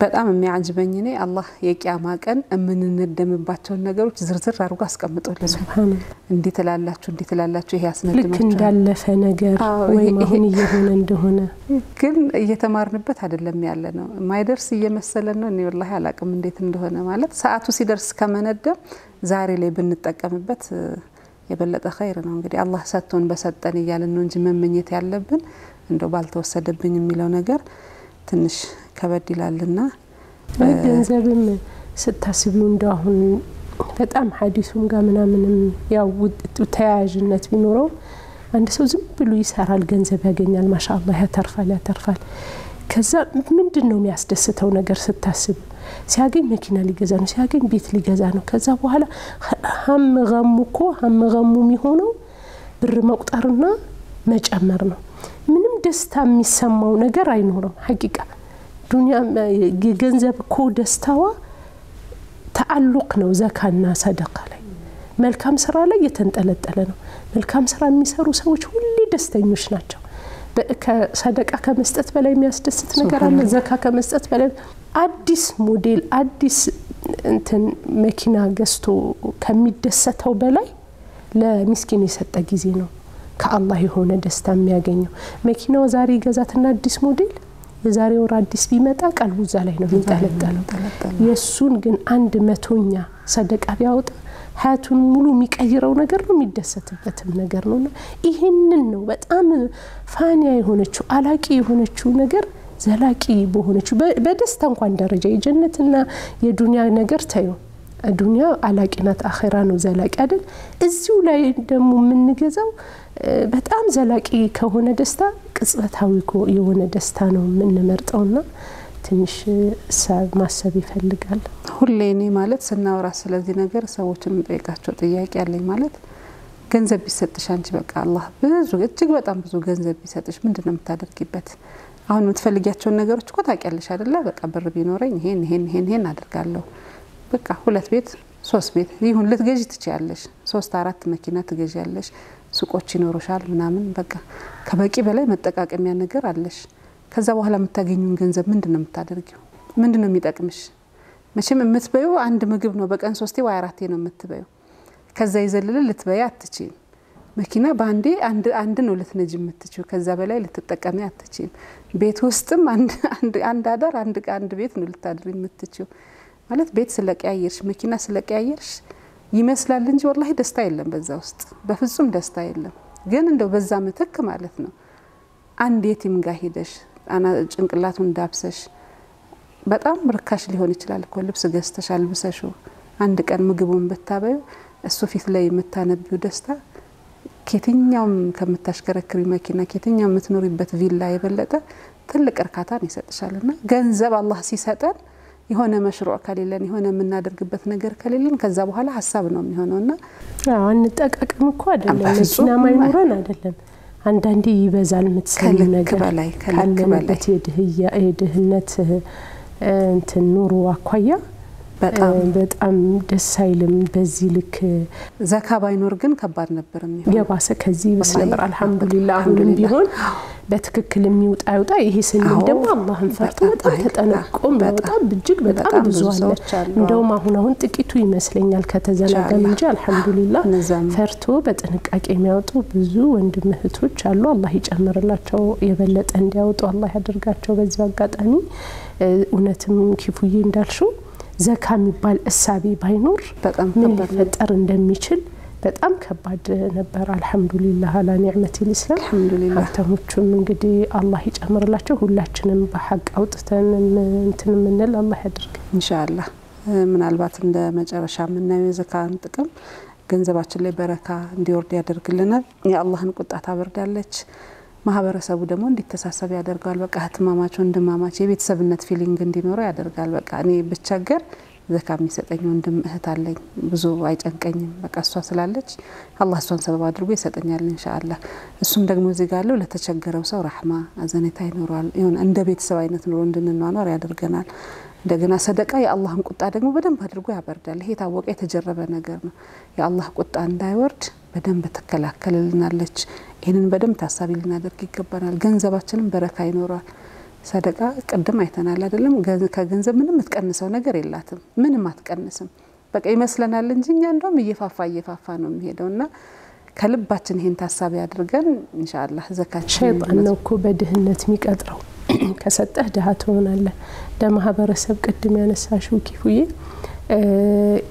በጣም የሚያጅበኝ ነው አላህ የቂያማ ቀን ምንነደምባቸው ነገሮች ዝርዝር አድርጎ አስቀምጦልኝ ሱብሃነ እንዴት ላላችሁ እንዴት ላላችሁ ይሄ ያስነደምባችሁ እንዳለፈ ነገር ወይ ማሁን ይሆነ እንደሆነ ግን እየተማርንበት አይደለም ያለ ነው ማይደርስ እየመሰለን ነው እኔ والله አላቅም እንዴት እንደሆነ ማለት ሰዓቱ ሲደርስ ከመነደም ዛሬ ላይ ብንጠቀምበት የበለጠ خير ነው እንግዲህ አላህ ሰጥቶን በሰጠን ይያልን ነው እንጂ መመኘት ያለብን እንደው ባልተወሰደብኝ የሚለው ነገር ትንሽ ከበድ ይላልና ገንዘብም ስታስቢው እንደው አሁን በጣም ሐዲሱም ጋር ምናምንም ያው ተያያዥነት ቢኖረው አንድ ሰው ዝም ብሎ ይሰራል ገንዘብ ያገኛል ማሻአላህ ያተርፋል ያተርፋል ከዛ ምንድነው የሚያስደስተው ነገር ስታስብ ሲያገኝ መኪና ሊገዛ ነው ሲያገኝ ቤት ሊገዛ ነው ከዛ በኋላ ሀም ገሙኮ ሀም ገሙ የሚሆነው ብር መቁጠርና መጨመር ነው ምንም ደስታ የሚሰማው ነገር አይኖርም ሐቂቃ ዱንያ ገንዘብ ኮ ደስታዋ ተአልق ነው ዘካና ሰደቃ ላይ መልካም ስራ ላይ የተንጠለጠለ ነው መልካም ስራ የሚሰሩ ሰዎች ሁሉ ደስተኞች ናቸው ከሰደቃ ከመስጠት በላይ የሚያስደስት ነገር አለ ዘካ ከመስጠት በላይ አዲስ ሞዴል አዲስ እንትን መኪና ገዝቶ ከሚደሰተው በላይ ለሚስኪን የሰጠ ጊዜ ነው ከአላህ የሆነ ደስታ የሚያገኘው መኪናው ዛሬ ገዛትና አዲስ ሞዴል የዛሬ ወራ አዲስ ቢመጣ ቀልቡ ዛ ላይ ነው የሚጠለጠለው የሱን ግን አንድ መቶኛ ሰደቃ ቢያወጣ ሀቱን ሙሉ የሚቀይረው ነገር ነው የሚደሰትበትም ነገር ነውና ይሄንን ነው በጣም ፋንያ የሆነችው አላቂ የሆነችው ነገር ዘላቂ በሆነችው በደስታ እንኳን ደረጃ የጀነትና የዱንያ ነገር ታዩ ዱንያ አላቂነት አኺራ ነው ዘላቂ አይደል እዚሁ ላይ ደግሞ ምን ገዛው በጣም ዘላቂ ከሆነ ደስታ ቅጽበታዊ የሆነ ደስታ ነው ምን መርጠውና ትንሽ ሳብ ማሰብ ይፈልጋል ሁሌኔ ማለት ስናወራ ስለዚህ ነገር ሰዎችን ጠይቃቸው ጥያቄ ያለኝ ማለት ገንዘብ ቢሰጥሽ አንቺ በቃ አላህ ብዙ እጅግ በጣም ብዙ ገንዘብ ቢሰጥሽ ምንድነው የምታደርጊበት አሁን የምትፈልጊያቸውን ነገሮች እኮ ታውቂያለሽ አይደለ በቃ ብር ቢኖርኝ ይሄን ይሄን ይሄን ይሄን አደርጋለሁ በቃ ሁለት ቤት ሶስት ቤት ይሁን ልትገዢ ትችያለሽ ሶስት አራት መኪና ትገዢያለሽ ሱቆች ይኖርሻል ምናምን በቃ ከበቂ በላይ መጠቃቀሚያ ነገር አለሽ ከዛ በኋላ መታገኙን ገንዘብ ምንድነው የምታደርጊው ምንድነው የሚጠቅምሽ መቼም የምትበየው አንድ ምግብ ነው በቀን ሶስቴ ወይ አራቴ ነው የምትበየው ከዛ ይዘልልል ልትበያ አትችይም መኪና ባንዴ አንድ አንድ ነው ልትነጂ የምትችው ከዛ በላይ ልትጠቀሚ አትችይም ቤት ውስጥም አንድ አንድ አንድ አዳር አንድ አንድ ቤት ነው ልታድሪ የምትችው ማለት ቤት ስለቀያየርሽ መኪና ስለቀያየርሽ ይመስላል እንጂ والله ደስታ የለም በዛ ውስጥ በፍጹም ደስታ የለም ግን እንደው በዛ ምትክ ማለት ነው አንድ የቲም ጋር ሄደሽ አና ጭንቅላቱን ዳብሰሽ በጣም ርካሽ ሊሆን ይችላል እኮ ልብስ ገዝተሻል ብሰሽ አንድ ቀን ምግቡን በታበዩ እሱ ፊት ላይ መታነብዩ ደስታ ከትኛውም ከመታሽከረክሪ መኪና ከትኛው ምትኖርበት ቪላ የበለጠ ትልቅ ርካታን ይሰጥሻልና ገንዘብ አላህ ሲሰጠን የሆነ መሽሩዕ ከሌለን የሆነ ምናደርግበት ነገር ከሌለን ከዛ በኋላ ሐሳብ ነው የሚሆነውና አዎ እንጠቃቀም እኮ አይደለም መኪና ማይኖረን አይደለም አንድ አንድ ይበዛል ምትሰል ነገር ከላይ ከላይ የድህያ የድህነት እንትን ኑሮ አቋያ በጣም በጣም ደስ አይልም በዚህ ልክ ዘካ ባይኖር ግን ከባድ ነበር የሚሆነው የባሰ ከዚህ ብስ ነበር አልহামዱሊላህ አሁንም ቢሆን በትክክል የሚውጣ ይውጣ ይሄ ስንል ደግሞ አላህን ፈርቶ በጣም ተጠነቀቁም በጣም ብጅግ በጣም ብዙ ሰዎች አሉ እንደውም አሁን አሁን ጥቂቱ ይመስለኛል ከተዘናጋም እንጂ አልহামዱሊላህ ፈርቶ በጥንቃቄ የሚያወጡ ብዙ ወንድም እህቶች አሉ አላህ ይጨምርላቸው የበለጠ እንዲያወጡ አላህ ያድርጋቸው በዚህ አጋጣሚ እነተም ኪፉዬ እንዳልሽው ዘካ የሚባል እሳቤ ባይኖር በጣም ተፈጠር እንደሚችል በጣም ከባድ ነበር አልহামዱሊላህ አላ ኒዕመቲል ኢስላም አልহামዱሊላህ ተሁቹም እንግዲህ አላህ ይጨምርላችሁ ሁላችንም በሐቅ አውጥተን እንትን ምንል አላህ ያድርግ ኢንሻአላህ ምናልባት እንደ መጨረሻ ምናዩ ዘካን ጥቅም ገንዘባችን ላይ በረካ እንዲወርድ ያደርግልናል ያአላህን ቁጣ ታበርዳለች ማህበረሰቡ ደግሞ እንዲተሳሰብ ያደርጋል በቃ ህትማማቸው እንደማማች የቤተሰብነት ፊሊንግ እንዲኖረው ያደርጋል በቃ እኔ ብቻገር ዘካ የሚሰጠኝ ወንድም እህት አለኝ ብዙ አይጨንቀኝም በቃ እሷ ስላለች አላህ እሷን ሰበብ አድርጎ ይሰጠኛል ኢንሻአላህ እሱም ደግሞ እዚህ ጋር ያለው ለተቸገረው ሰው ረህማ አዘኔታ ይኖራል ይሁን እንደ ቤተሰብ አይነት ኑሮ እንድንኖር ያደርገናል እንደገና ሰደቃ ያአላህን ቁጣ ደግሞ በደንብ አድርጎ ያበርዳል ይሄ ታወቀ የተጀረበ ነገር ነው ያአላህ ቁጣ እንዳይወርድ በደንብ ተከላከለልናለች ይሄንን በደንብ ታሳቢልና ደርክ ይገባናል ገንዘባችንን በረካ ይኖራል ሰደቃ ቀደም አይተናል አይደለም ከገንዘብ ምንም ምትቀንሰው ነገር የላትም ምንም አትቀንስም በቃ ይመስለናል እንጂ እኛ እንደም እየፋፋ እየፋፋ ነው የሚሄደውና ከልባችን ይሄን ታሳቢ አድርገን ኢንሻአላህ ዘካችን ሸይጣን ነው እኮ በድህነት የሚቀጥረው ከሰጠህ ደሃ ትሆናለህ ለማህበረሰብ ቅድም ያነሳሽው ኪፉዬ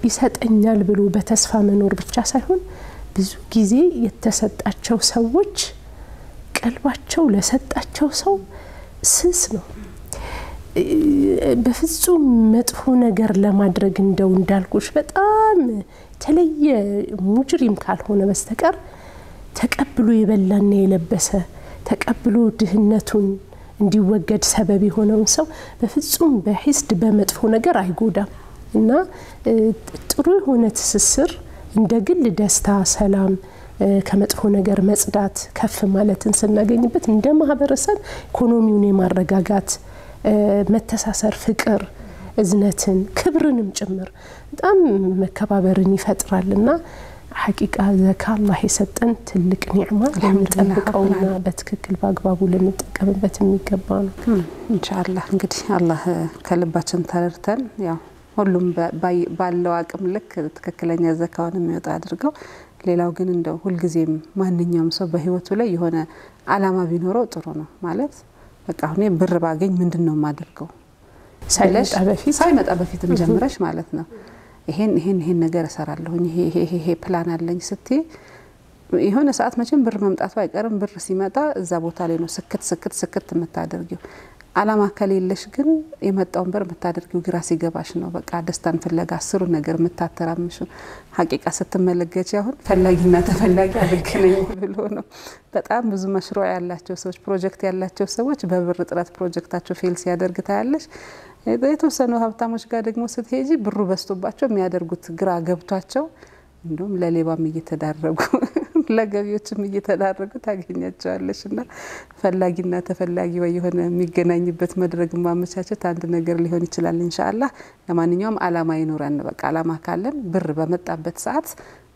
ይሰጠኛል ብሎ በተስፋ መኖር ብቻ ሳይሆን ብዙ ጊዜ የተሰጣቸው ሰዎች ቀልባቸው ለሰጣቸው ሰው ስስ ነው በፍጹም መጥፎ ነገር ለማድረግ እንደው እንዳልኩሽ በጣም ተለየ ሙጅሪም ካልሆነ በስተቀር ተቀብሎ የበላና የለበሰ ተቀብሎ ድህነቱን እንዲወገድ ሰበብ የሆነውን ሰው በፍጹም በሂስድ በመጥፎ ነገር አይጎዳም እና ጥሩ የሆነ ትስስር እንደ ግል ደስታ ሰላም ከመጥፎ ነገር መጽዳት ከፍ ማለትን ስናገኝበት እንደ ማህበረሰብ ኢኮኖሚውን የማረጋጋት መተሳሰር ፍቅር እዝነትን ክብርንም ጭምር በጣም መከባበርን ይፈጥራልና حقيقة زكاة الله يسدن تلك نعمة الحمد لله قونا بتككل باقبابو لمتقبل بتمي كبان إن شاء الله نقدر الله كلباتن ثرتن يا هلهم باي بالواق ملك تككلني زكاة نميت عدرقو ليلاو جن ندو هول جزيم ما هننيوم صبح هوتولي هنا علامة بينورو ترونا مالت بقاهني بر باقين من دنو ما درقو سايمت أبفي سايمت أبفي تمجمرش مالتنا هن هن هن نجار سر اللون هي هي هي هي بلان اللي نسيتي هنا ساعات ما تجمع برمم تأثير قرن برسيماتا زابوت علينا سكت سكت سكت متعدرجو على ما كليل لشجن يمت أمبر متعدرجو جراسي جباشنا وقاعد استن فلاج عصر ونجار متعترب مشون حقيقة ستملك جاهون فلاجي ناتا فلاجي بالكنا يقولونه بتأم بزو مشروع على توسوش بروجكت على توسوش ببرد رات بروجكت تشوفيل سيادر قتالش إذا يتوسنوا هبتامش قادق موسد هيجي بالروبستو باتشو ميادر قط قرا جبتواتشو إنهم لا ليبا ميجي تدربوا لا جبيوش ميجي تدربوا تاجين يتجالشنا فلاجينا تفلاجي ويهنا ميجنا يبت مدرج ما مشاهدت عندنا قرلي هون يطلع إن شاء الله لما نيوم على ما ينورن بق على ما كلم بربا متعبت ساعات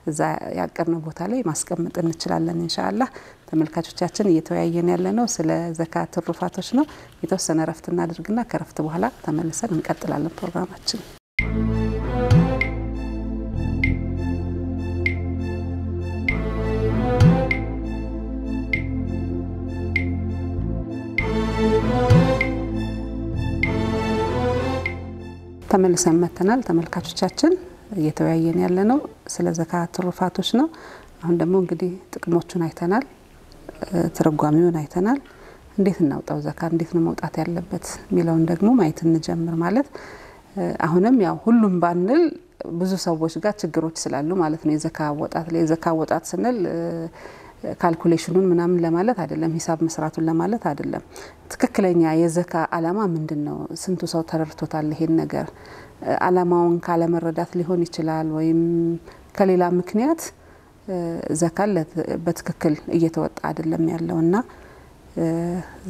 إذا يعكرنا بوتالي ماسكم متن يطلع إن شاء الله تملكاتو تاعتنا يتوعينا لنا وصل زكاة الرفاتشنا يتوسنا رفتنا درجنا كرفت بوهلا تملسنا نكتل على البرنامج. تمل سمتنا تمل كاتشاتشن يتوعين يلنا سلا زكاة الرفاتوشنا عندما نقدي تكموتشون عيتنا ترقاميون عيتنا نديثنا وتو زكاة نديثنا موت عتلبت ميلون دجمو ما يتنجمر مالت أهونم يا هلهم بانل بزو سووش قات تجروت سلالو مالتني زكاة وتعت لي زكاة وتعت سنل كالكوليشنون من عمل مالت عدلهم حساب مسرات ولا مالت عدلهم تككلين يا زكاة على ما من دنو سنتو صوت هرتو تعليه النجار على ما ونك على مردات اللي هون يتلال ويم كليلا مكنيات زكاة لت بتككل يتوت عدلهم يلونا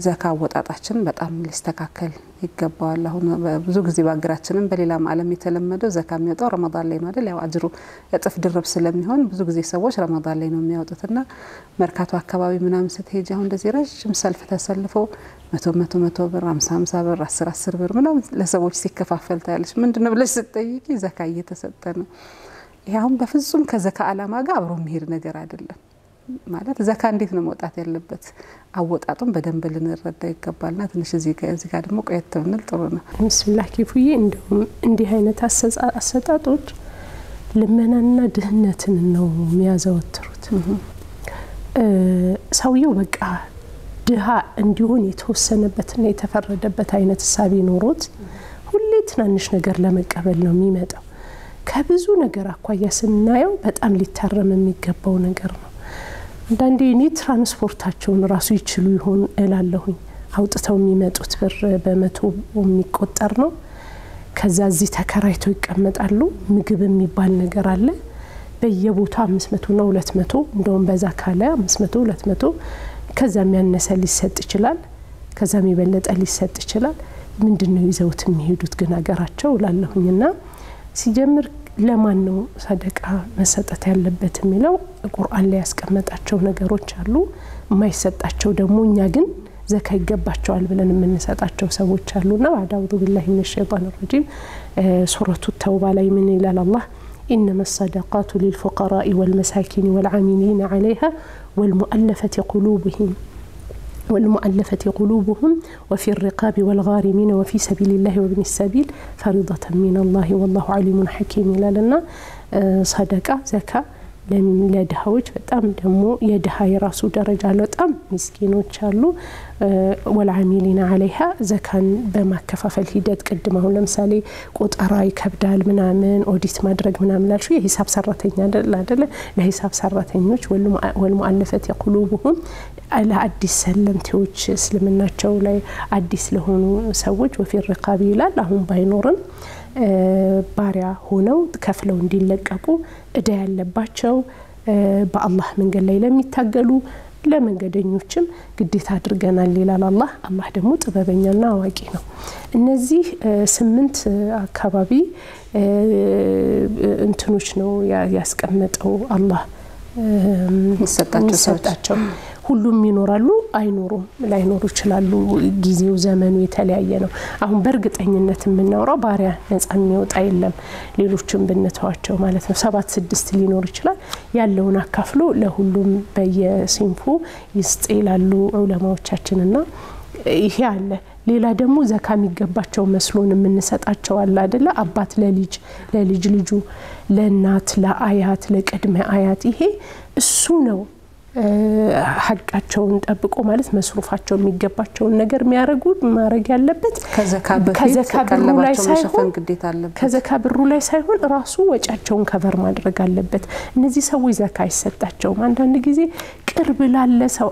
زكاة وتعتشن بتعمل استكاكل يجبوا لهم بزوج زباق راتشن بليلا معلم يتلمدوا زكاة ميتوا رمضان لينو ده لو أجرو يتفدر بسلم هون بزوج زي سووش رمضان لينو ميتوا ترنا مركاتوا كبابي منام ستهيجة هون دزيرج مسلف تسلفوا متو متو متو بالرمس هم سابر رس رس سربر منام لسووش سكة فافلتالش من دون بلش ستيجي زكاة يتسدنا ياهم بفزهم كزكاة على ما جابرهم هير نجار عدلهم مالات زكاة نديت نموتات يلبت عود أطم بدن بلن الردي قبلنا تنش زيكا زيكا دموق يتمنى الطرنا بسم الله كيفوي عندهم عندي هاي نتأسس أساتات لما أنا دهنة النوم يا زوترت سويو بقى دها عندهوني توسنا بتني تفرد بتاعي نتسابي نورت وليتنا نش نجر لما قبلنا ميمدا كابزو نجرا كويس النايو بتأمل الترم ميجبوا نجرنا دنديني ترانسپورتاچون راسو ይችሉ ይሆን እላለሁኝ አውጥተው የሚመጡት ብር በመቶ የሚቆጠር ነው ከዛ እዚህ ተከራይተው ይቀመጣሉ ምግብ የሚባል ነገር አለ በየቦታው አምስት መቶ ነው ሁለት መቶ እንደውም በዛ ካለ አምስት መቶ ሁለት መቶ ከዛ የሚያነሰ ሊሰጥ ይችላል ከዛ የሚበለጠ ሊሰጥ ይችላል ምንድነው ይዘውት የሚሄዱት ግን አገራቸው እላለሁኝና ሲጀምር ለማን ነው ሰደቃ መሰጠት ያለበት የሚለው ቁርአን ላይ ያስቀመጣቸው ነገሮች አሉ የማይሰጣቸው ደሞኛ ግን ዘካ ይገባቸዋል ብለን የምንሰጣቸው ሰዎች አሉና ወአዳውዱ ቢላሂ ሚነሽ ሸይጣን ረጂም ሱረቱ ተውባ ላይ ምን ይላል አላህ انما الصدقات للفقراء والمساكين والعاملين عليها والمؤلفة قلوبهم والمؤلفة قلوبهم وفي الرقاب والغارمين وفي سبيل الله وابن السبيل فريضة من الله والله عليم حكيم لنا صدقة زكاة ለሚለደሃዎች በጣም ደሞ የደሃ የራሱ ደረጃ አለ በጣም ምስኪኖች አሉ ወልዓሚሊና عليها ዘካን በማከፋፈል ሂደት ቀድመው ለምሳሌ ቆጠራ ይከብዳል ምናምን ኦዲት ማድረግ ምናምን አልሹ የሂሳብ ሰራተኛ አይደል አይደለ ለሂሳብ ሰራተኞች ወልሙአለፈት የቁሉብሁም ለአዲስ ሰለምቴዎች እስልምናቸው ላይ አዲስ ለሆኑ ሰዎች ወፊር ርቃብ ይላል አሁን ባይኖርም ባሪያ ሆነው ከፍለው እንዲለቀቁ እዳ ያለባቸው በአላህ መንገድ ላይ ለሚታገሉ ለመንገደኞችም ግዴታ አድርገናል ይላል አላህ አላህ ደግሞ ጥበበኛና አዋቂ ነው እነዚህ ስምንት አካባቢ እንትኖች ነው ያስቀመጠው አላህ ሰጣቸው ሁሉም ይኖራሉ አይኖሩም ላይኖሩ ይችላሉ ጊዜው ዘመኑ የተለያየ ነው አሁን በርግጠኝነት የምናወራው ባሪያ ነፃ የሚወጣ አይደለም ሌሎችም በነታቸው ማለት ነው ሰባት ስድስት ሊኖር ይችላል ያለውን አካፍሎ ለሁሉም በየሲንፉ ይስጥላሉ ዑለማዎቻችንና ይሄ አለ ሌላ ደግሞ ዘካ የሚገባቸው መስሎን የምንሰጣቸው አለ አይደለ አባት ለልጅ ለልጅ ልጁ ለናት ለአያት ለቀድመ አያት ይሄ እሱ ነው ሐቃቸውን ጠብቆ ማለት መስሩፋቸው የሚገባቸው ነገር የሚያረጉ ማረግ ያለበት ከዘካ በፊት ላይ ሳይሆን ግዴታ አለበት ከዘካ ብሩ ላይ ሳይሆን ራሱ ወጫቸውን ከቨር ማድረግ አለበት እነዚህ ሰዎች ዘካ አይሰጣቸው አንዳንድ ጊዜ ቅርብ ላለ ሰው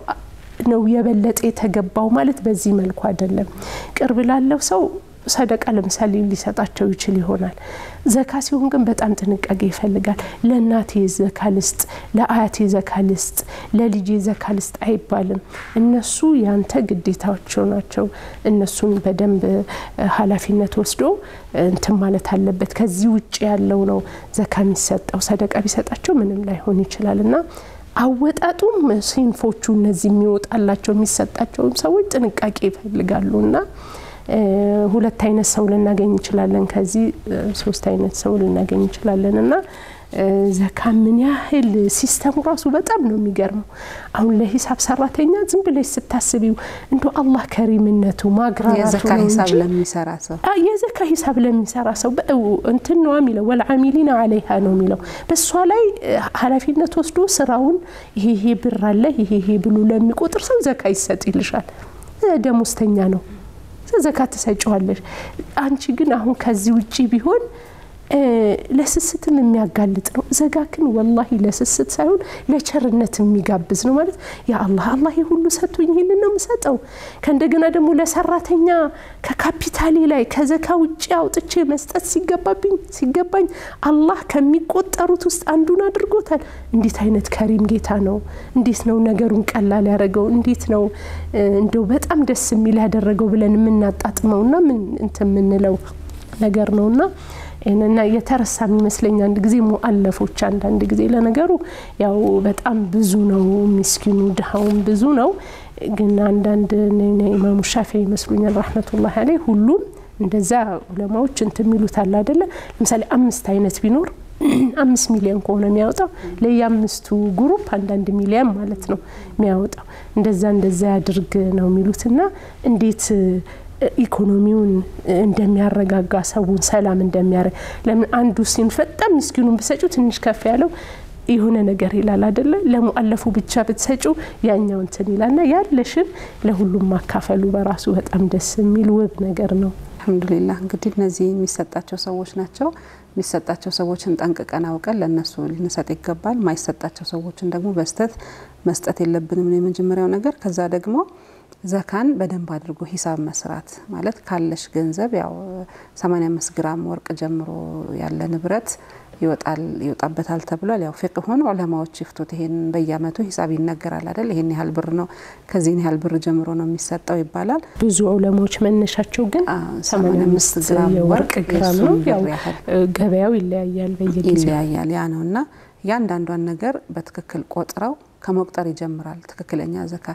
ነው የበለጠ የተገባው ማለት በዚህ መልኩ አይደለም ቅርብ ላለው ሰው صدق ለምሳሌ ሊሰጣቸው ይችላል ይሆናል ዘካ ሲሆን ግን በጣም ጥንቃቄ ይፈልጋል ለናት የዘካ ልስጥ ለአያት የዘካ ልስጥ ለልጅ የዘካ ልስጥ አይባልም እነሱ ያንተ ግዴታዎች ናቸው እነሱን በደንብ ኃላፊነት ወስዶ እንትን ማለት አለበት ከዚህ ውጪ ያለው ነው ዘካ የሚሰጣው صدقه ቢሰጣቸው ምንም ላይሆን ይችላልና አወጣጡም ሲንፎቹ እነዚህ የሚወጣላቸው የሚሰጣቸው ሰዎች ጥንቃቄ ይፈልጋሉና ሁለት አይነት ሰው ልናገኝ እንችላለን ከዚህ ሶስት አይነት ሰው ልናገኝ እንችላለንና ዘካ ምን ያህል ሲስተሙ ራሱ በጣም ነው የሚገርመው አሁን ለሂሳብ ሰራተኛ ዝም ብለሽ ስታስቢው እንዶ አላህ ከሪምነቱ ማግራቱ የዘካ ሂሳብ ለሚሰራ ሰው አይ የዘካ ሂሳብ ለሚሰራ ሰው እንትን ነው የሚለው ወልዓሚሊና عليها ነው የሚለው በሷ ላይ ኃላፊነት ወስዶ ስራውን ይሄ ይሄ ብር አለ ይሄ ይሄ ብሉ ለሚቆጥር ሰው ዘካ ይሰጥ ይልሻል ደሞዝተኛ ነው ዘካት ተሰጫዋለሽ አንቺ ግን አሁን ከዚህ ውጪ ቢሆን ለስስትም የሚያጋልጥ ነው ዘጋክን والله ለስስት ሳይሆን ለቸርነት የሚጋብዝ ነው ማለት ያ አላህ አላህ ይሁሉ ሰጥቶኝ ይሄንን ነው መሰጠው ከእንደገና ደግሞ ለሰራተኛ ከካፒታል ላይ ከዘካ ውጪ አውጥቼ መስጠት ሲገባብኝ ሲገባኝ አላህ ከሚቆጠሩት ውስጥ አንዱን አድርጎታል እንዴት አይነት ከሪም ጌታ ነው እንዴት ነው ነገሩን ቀላል ያደረገው እንዴት ነው እንደው በጣም ደስ የሚል ያደረገው ብለን ምን እናጣጥመውና ምን እንትን ምን ነው ነገር ነውና እና የተረሳም ይመስለኛ አንድ ጊዜ ሙአለፎች አንድ አንድ ጊዜ ለነገሩ ያው በጣም ብዙ ነው ምስኪኑ ድሃውም ብዙ ነው ግን አንድ አንድ ኢማሙ ሻፊዒ መስሉኛል ረህመቱላሂ ዐለይሂ ሁሉ እንደዛ ዑለማዎች እንትን ሚሉታል አይደለ ለምሳሌ አምስት አይነት ቢኖር አምስት ሚሊዮን ከሆነ የሚያወጣው ለያምስቱ ግሩፕ አንድ አንድ ሚሊዮን ማለት ነው የሚያወጣው እንደዛ እንደዛ ያድርግ ነው ሚሉትና እንዴት ኢኮኖሚውን እንደሚያረጋጋ ሰውን ሰላም እንደሚያረግ ለምን አንዱ ሲንፈጠም ምስኪኑን በሰጪው ትንሽ ከፍ ያለው የሆነ ነገር ይላል አይደለ ለሙአለፉ ብቻ በተሰጪው ያኛው እንትን ይላልና ያለሽን ለሁሉም ማካፈሉ በራሱ በጣም ደስ የሚል ውብ ነገር ነው አልহামዱሊላህ እንግዲህ እነዚህ የሚሰጣቸው ሰዎች ናቸው የሚሰጣቸው ሰዎችን ጠንቅቀን አውቀን ለነሱ ልንሰጥ ይገባል ማይሰጣቸው ሰዎችን ደግሞ በስተት መስጠት የለብንም ነው የመጀመሪያው ነገር ከዛ ደግሞ ዘካን በደንብ አድርጎ ሂሳብ መስራት ማለት ካለሽ ገንዘብ ያው ሰማንያ አምስት ግራም ወርቅ ጀምሮ ያለ ንብረት ይወጣል ይወጣበታል ተብሏል ያው ፍቅሁን ዑለማዎች ይፍቱት ይሄን በየአመቱ ሂሳብ ይነገራል አይደል ይሄን ያህል ብር ነው ከዚህ ያህል ብር ጀምሮ ነው የሚሰጣው ይባላል ብዙ ዑለማዎች መነሻቸው ግን ሰማንያ አምስት ግራም ወርቅ ግራም ነው ያው ገበያው ይለያያል በየጊዜው ይለያያል ያ ነውና ያንዳንዷን ነገር በትክክል ቆጥረው ከመቁጠር ይጀምራል ትክክለኛ ዘካ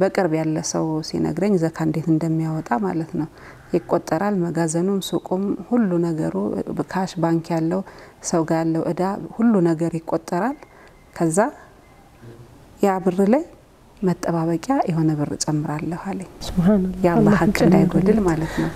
በቅርብ ያለ ሰው ሲነግረኝ ዘካ እንዴት እንደሚያወጣ ማለት ነው ይቆጠራል መጋዘኑም ሱቁም ሁሉ ነገሩ በካሽ ባንክ ያለው ሰው ጋር ያለው እዳ ሁሉ ነገር ይቆጠራል ከዛ ያ ብር ላይ መጠባበቂያ የሆነ ብር ጨምራለሁ አለኝ ሱብሃንአላህ ያላህ ሐቅ እንዳይጎድል ማለት ነው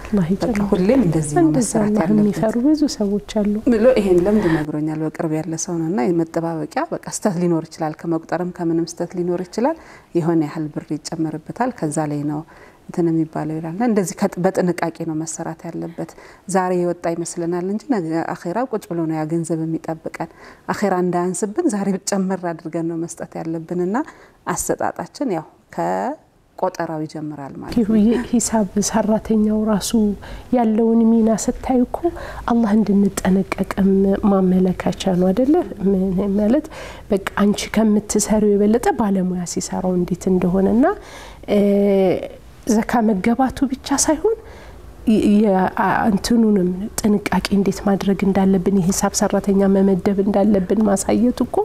ሁሌም እንደዚህ ነው መስራት ያለብን የሚፈሩ ብዙ ሰዎች አሉ ምሎ ይሄን ለምን ነግሮኛል በቅርብ ያለ ሰው ነውና የመጠባበቂያ በቃ ስህተት ሊኖር ይችላል ከመቁጠርም ከምንም ስህተት ሊኖር ይችላል የሆነ ያህል ብር ይጨመርበታል ከዛ ላይ ነው እንትን የሚባለው ይላል እንደዚህ በጥንቃቄ ነው መስራት ያለበት ዛሬ ይወጣ ይመስልናል እንጂ ነገ አኺራው ቁጭ ብሎ ነው ያ ገንዘብ የሚጠብቀን አኺራ እንዳንስብን ዛሬ ብቻ መራ አድርገን ነው መስጠት ያለብንና አሰጣጣችን ያው ከ ቆጠራው ይጀምራል ማለት ነው ሂሳብ ሰራተኛው ራሱ ያለውን ሚና ስታይኩ አላህ እንድንጠነቀቅም ማመለካቻ ነው አይደለ ማለት በቃ አንቺ ከምትሰሪው የበለጠ ባለሙያ ሲሰራው እንዴት እንደሆነና ዘካ መገባቱ ብቻ ሳይሆን የአንቱኑንም ጥንቃቄ እንዴት ማድረግ እንዳለብን የሂሳብ ሰራተኛ መመደብ እንዳለብን ማሳየት እኮ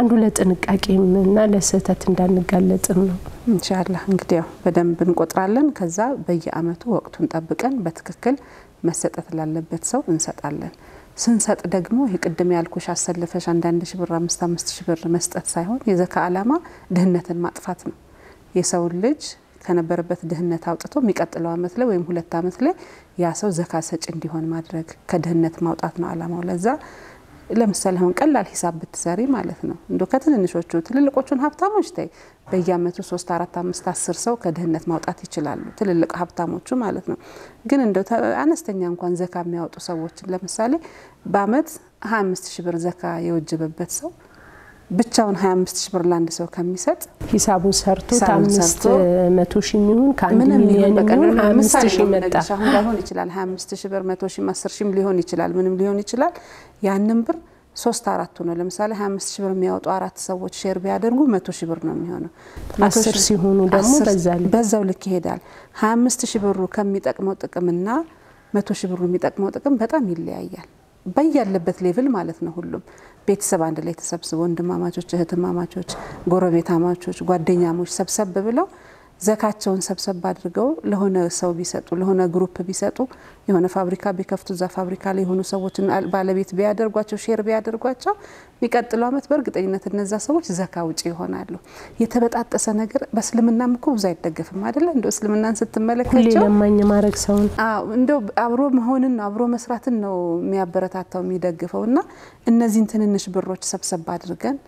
አንዱ ለጥንቃቄና ለሰተት እንዳንጋለጥም ነው ኢንሻአላህ እንግዲህ በደንብ እንቆጥራለን ከዛ በየአመቱ ወቅቱን ጠብቀን በትክክል መሰጠት ላለበት ሰው እንሰጣለን ስንሰጥ ደግሞ ይቅድም ያልኩሽ አሰለፈሽ አንድ ሺህ ብር አምስት ሺህ ብር መስጠት ሳይሆን የዘካ አላማ ድህነትን ማጥፋት ነው የሰው ልጅ ከነበረበት ድህነት አውጥቶ የሚቀጥለው አመት ላይ ወይም ሁለት አመት ላይ ያ ሰው ዘካ ሰጭ እንዲሆን ማድረግ ከድህነት ማውጣት ነው አላማው ለዛ ለምሳሌ አሁን ቀላል ሂሳብ ብትሰሪ ማለት ነው እንዶ ከትንንሾቹ ትልልቆቹን ሀብታሞች ታይ በየአመቱ ሶስት አራት አምስት አስር ሰው ከድህነት ማውጣት ይችላሉ ትልልቅ ሀብታሞቹ ማለት ነው ግን እንዶ አነስተኛ እንኳን ዘካ የሚያወጡ ሰዎች ለምሳሌ በአመት ሃያ አምስት ሺህ ብር ዘካ የወጀበበት ሰው ብቻውን ሃያ አምስት ሺህ ብር ላንድ ሰው ከሚሰጥ ሂሳቡን ሰርቶ አምስት መቶ ሺህ ሊሆን ከአንድ ሚሊዮን በቀር አምስት ሺህ መጣ አሁን ላይሆን ይችላል ሃያ አምስት ሺህ ብር መቶ ሺህ አስር ሺህ ሊሆን ይችላል ምንም ሊሆን ይችላል ያንን ብር ሶስት አራት ነው ለምሳሌ ሃያ አምስት ሺህ ብር የሚያወጡ አራት ሰዎች ሼር ቢያደርጉ መቶ ሺህ ብር ነው የሚሆነው አስር ሲሆኑ ደግሞ በዛው በዛው ልክ ይሄዳል ሃያ አምስት ሺህ ብሩ ከሚጠቅመው ጥቅምና መቶ ሺህ ብሩ የሚጠቅመው ጥቅም በጣም ይለያያል በያለበት ሌቭል ማለት ነው ሁሉም ቤተሰብ አንድ ላይ ተሰብስቦ እንድማማቾች እህትማማቾች ጎረቤታማቾች ጓደኛሞች ሰብሰብ ብለው ዘካቸውን ሰብሰብ አድርገው ለሆነ ሰው ቢሰጡ ለሆነ ግሩፕ ቢሰጡ የሆነ ፋብሪካ ቢከፍቱ ዛ ፋብሪካ ላይ ሆኑ ሰዎችን ባለቤት ቢያደርጓቸው ሼር ቢያደርጓቸው የሚቀጥለው አመት በርግጠኝነት እነዛ ሰዎች ዘካ ውጪ ይሆናሉ የተበጣጠሰ ነገር በእስልምናም እኮ ብዙ አይደገፍም አይደል እንዶ እስልምናን ስትመለከቸው ለማኝ ማረክ ሰውን አዎ እንዶ አብሮ መሆንን አብሮ መስራትን ነው የሚያበረታታው የሚደግፈውና እነዚህን ትንንሽ ብሮች ሰብሰብ አድርገን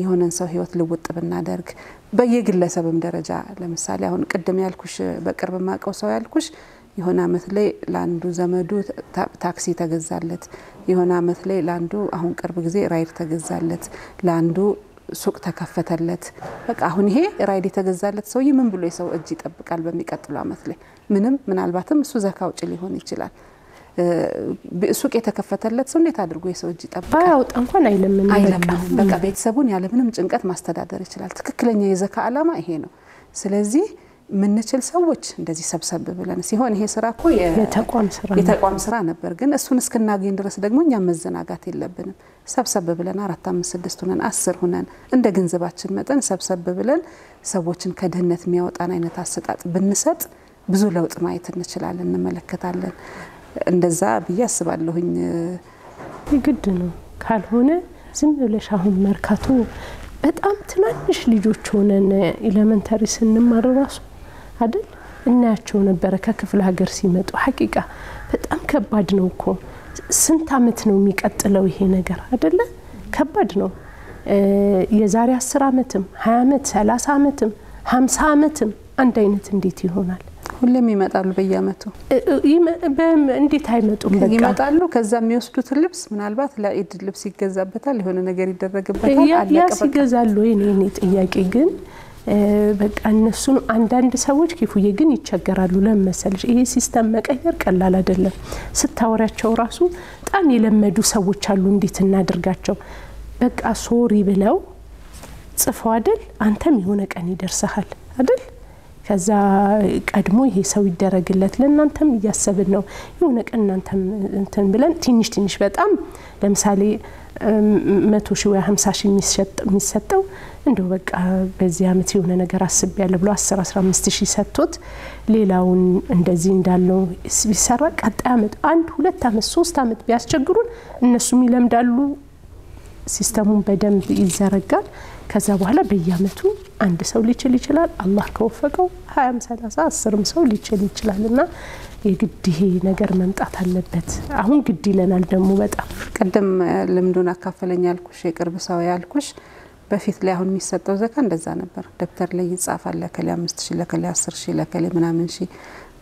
የሆነን ሰው ህይወት ልውጥ ብናደርግ በየግለሰብም ደረጃ ለምሳሌ አሁን ቀደም ያልኩሽ በቅርብ ማቀው ሰው ያልኩሽ የሆነ አመት ላይ ላንዱ ዘመዱ ታክሲ ተገዛለት የሆነ አመት ላይ ላንዱ አሁን ቅርብ ጊዜ ራይድ ተገዛለት ላንዱ ሱቅ ተከፈተለት በቃ አሁን ይሄ ራይድ ተገዛለት ሰው ይምን ብሎ የሰው እጅ ይጠብቃል በሚቀጥለው አመት ላይ ምንም ምናልባትም እሱ ዘካው ጭ ሊሆን ይችላል ሱቅ የተከፈተለት ሰው እንዴት አድርጎ የሰው እጅ ይጣባል አውጣ እንኳን አይለምንም በቃ በቃ ቤተሰቡን ያለምንም ጭንቀት ማስተዳደር ይችላል ትክክለኛ የዘካ አላማ ይሄ ነው ስለዚህ ምን እንችል ሰዎች እንደዚህ ሰብሰብ ብለን ሲሆን ይሄ ስራ እኮ የተቋም ስራ የተቋም ስራ ነበር ግን እሱን እስከናገኝ ድረስ ደግሞ እኛ መዘናጋት የለብንም ሰብሰብ ብለን አራት አምስት ስድስት ሆነን አስር ሆነን እንደ ገንዘባችን መጠን ሰብሰብ ብለን ሰዎችን ከደህነት የሚያወጣን አይነት አሰጣጥ ብንሰጥ ብዙ ለውጥ ማየት እንችላለን እንመለከታለን እንደዛ በያስባለሁኝ ግድ ነው ካልሆነ ዝም ብለሽ አሁን መርካቱ በጣም ትናንሽ ልጆች ሆነን ኤሌመንተሪ ስንማር ራሱ አይደል እናያቸው ነበር ከክፍለ ሀገር ሲመጡ ሐቂቃ በጣም ከባድ ነው እኮ ስንት አመት ነው የሚቀጥለው ይሄ ነገር አይደል ከባድ ነው የዛሬ አስር አመትም ሃያ አመት ሰላሳ አመትም ሃምሳ አመትም አንድ አይነት እንዴት ይሆናል ሁሉም ይመጣሉ በየአመቱ እንዴት አይመጡም በቃ ይመጣሉ ከዛ የሚወስዱት ልብስ ምናልባት ለኢድ ልብስ ይገዛበታል የሆነ ነገር ይደረግበታል አለቀበት ይገዛሉ እኔ እኔ ጥያቄ ግን በቃ እነሱ አንድ አንድ ሰዎች ኪፉዬ ግን ይቸገራሉ ለምሳሌ ይሄ ሲስተም መቀየር ቀላል አይደለም ስታወራቸው ራሱ ጣም የለመዱ ሰዎች አሉ እንዴት እናድርጋቸው በቃ ሶሪ ብለው ጽፈው አይደል አንተም የሆነ ቀን ይደርሳል አይደል ከዛ ቀድሞ ይሄ ሰው ይደረግለት ለእናንተም ያሰብን ነው የሆነ ቀን እናንተም እንትን ብለን ትንሽ ትንሽ በጣም ለምሳሌ መቶ ሺህ ወይ ሃምሳ ሺህ የሚሰጠው እንደው በቃ በዚህ አመት የሆነ ነገር አስቤያለሁ ብሎ አስር አስራ አምስት ሺህ ሰጥቶት ሌላውን እንደዚህ እንዳለው ሲሰራ ቀጣይ አመት አንድ ሁለት አመት ሶስት አመት ቢያስቸግሩን እነሱም ይለምዳሉ ሲስተሙን በደንብ ይዘረጋል ከዛ በኋላ በየአመቱ አንድ ሰው ሊችል ይችላል አላህ ከወፈቀው ሃያ ሰላሳ አስር ሰው ሊችል ይችላልና የግድ ይሄ ነገር መምጣት አለበት አሁን ግድ ይለናል ደሞ በጣም ቀደም ለምዶና ካፈለኝ ያልኩሽ የቅርብ ሰው ያልኩሽ በፊት ላይ አሁን የሚሰጠው ዘካ እንደዛ ነበር ደብተር ላይ ይጻፋል ለከለ አምስት ሺህ ለከለ አስር ሺህ ለከለ ምናምን ሺህ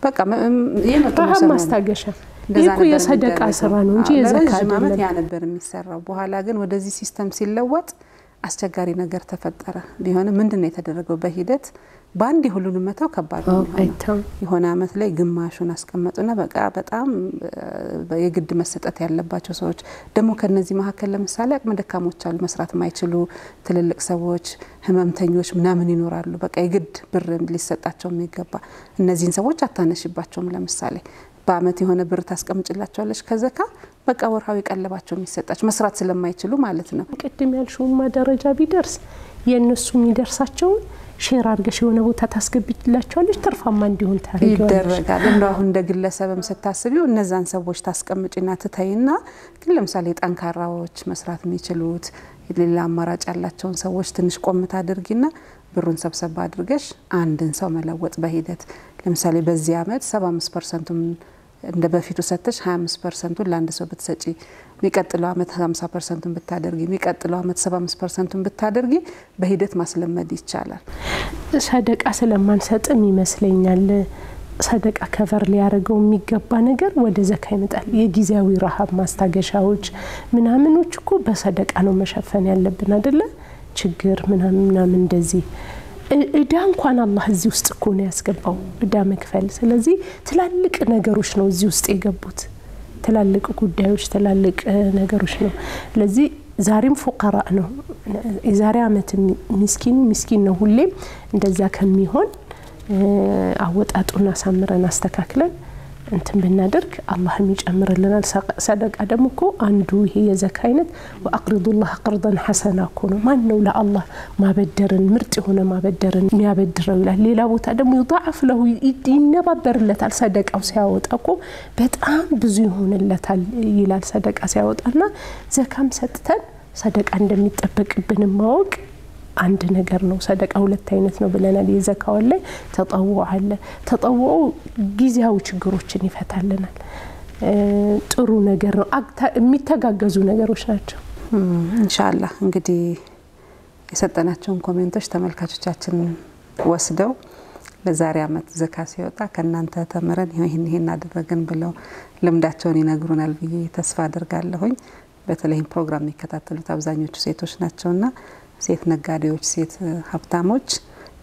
በቃ የመጣው ማስታገሻ ይሄኮ የሰደቃ ስራ ነው እንጂ የዘካ ማለት ያ ነበር የሚሰራው በኋላ ግን ወደዚህ ሲስተም ሲለወጥ አስቸጋሪ ነገር ተፈጠረ ቢሆንም ምንድነው የተደረገው በሂደት باندي هلون متاو كبار يهونا مثلا جماشون اسكمتونا بقى በጣም የግድ መሰጠት ያለባቸው ሰዎች ደሞ ከነዚህ መካከል ለምሳሌ አቅመ ደካሞች አሉ መስራት ማይችሉ ትልልቅ ሰዎች ህመምተኞች ምናምን ይኖራሉ በቃ የግድ ብር ሊሰጣቸው የሚገባ እነዚህን ሰዎች አታነሽባቸውም ለምሳሌ በአመት የሆነ ብር ታስቀምጭላቸዋለሽ ከዘካ በቃ ወርሃዊ ቀለባቸው የሚሰጣቸው መስራት ስለማይችሉ ማለት ነው ቅድም ያልሽው ማደረጃ ቢደርስ የነሱ የሚደርሳቸው ሼር አድርገሽ የሆነ ቦታ ታስቀምጭላቸዋለሽ ትርፋማ እንዲሆን ታሪካው ይደረጋል እንደው አሁን እንደ ግለሰብም ስታስቢው እነዛን ሰዎች ታስቀምጪና ትታይና ግን ለምሳሌ ጣንካራዎች መስራት የሚችሉት ሌላ አማራጭ ያላቸውን ሰዎች ትንሽ ቆምታ አድርጊና ብሩን ሰብሰባ አድርገሽ አንድን ሰው መለወጥ በሂደት ለምሳሌ በዚህ አመት ሰባ አምስት ፐርሰንት እንደ በፊቱ ሰጥተሽ ሃያ አምስት ፐርሰንት ለአንድ ሰው ብትሰጪ የሚቀጥለው አመት ሃምሳ ፐርሰንት ብታደርጊ የሚቀጥለው አመት ሰባ አምስት ፐርሰንት ብታደርጊ በሂደት ማስለመድ ይቻላል ሰደቃ ስለማንሰጥም ይመስለኛል ሰደቃ ከቨር ሊያረጋው የሚገባ ነገር ወደ ዘካ ይመጣል የጊዜያዊ ረሃብ ማስታገሻዎች ምናምኖች እኮ በሰደቃ ነው መሸፈን ያለብን አይደለ ችግር ምናምን እንደዚህ እዳ እንኳን አላህ እዚህ ውስጥ እኮ ነው ያስገባው እዳ መክፈል ስለዚህ ትላልቅ ነገሮች ነው እዚህ ውስጥ የገቡት ትላልቅ ጉዳዮች ትላልቅ ነገሮች ነው ስለዚህ ዛሬም ፉቀራ ነው ዛሬ አመት ምስኪኑ ምስኪን ነው ሁሌ እንደዛ ከሚሆን አወጣጡና ሳምረን አስተካክለን እንትን ብናደርግ አላህ የሚጨምርልናል ሰደቃ ደግሞ እኮ አንዱ ይሄ የዘካ አይነት واقرض الله قرضا حسنا كونوا ማን ነው ለአላህ ማበደርን ምርጥ ሆነ ማበደርን የሚያበድረው ይላል ሌላ ቦታ ደግሞ ይضعف له ይነባበርለታል ሰደቃው ሲያወጣ እኮ በጣም ብዙ ይሆንለታል ይላል ሰደቃ ሲያወጣና ዘካም ሰጥተን ሰደቃ እንደሚጠበቅብን ማወቅ አንድ ነገር ነው ሰደቃ ሁለት አይነት ነው ብለናል የዘካው ላይ ተጠውዖ አለ ተጠውዖ ጊዜያዊ ችግሮችን ይፈታልናል ጥሩ ነገር ነው የሚተጋገዙ ነገሮች ናቸው ኢንሻአላህ እንግዲህ የሰጠናቸውን ኮሜንቶች ተመልካቾቻችን ወስደው ለዛሬ አመት ዘካ ሲወጣ ከናንተ ተመረን ይሄን ይሄን አደረገን ብለው ልምዳቸውን ይነግሩናል ብዬ ተስፋ አደርጋለሁ በተለይ ፕሮግራም ይከታተሉት አብዛኞቹ ሴቶች ናቸውና ሴት ነጋዴዎች ሴት ሀብታሞች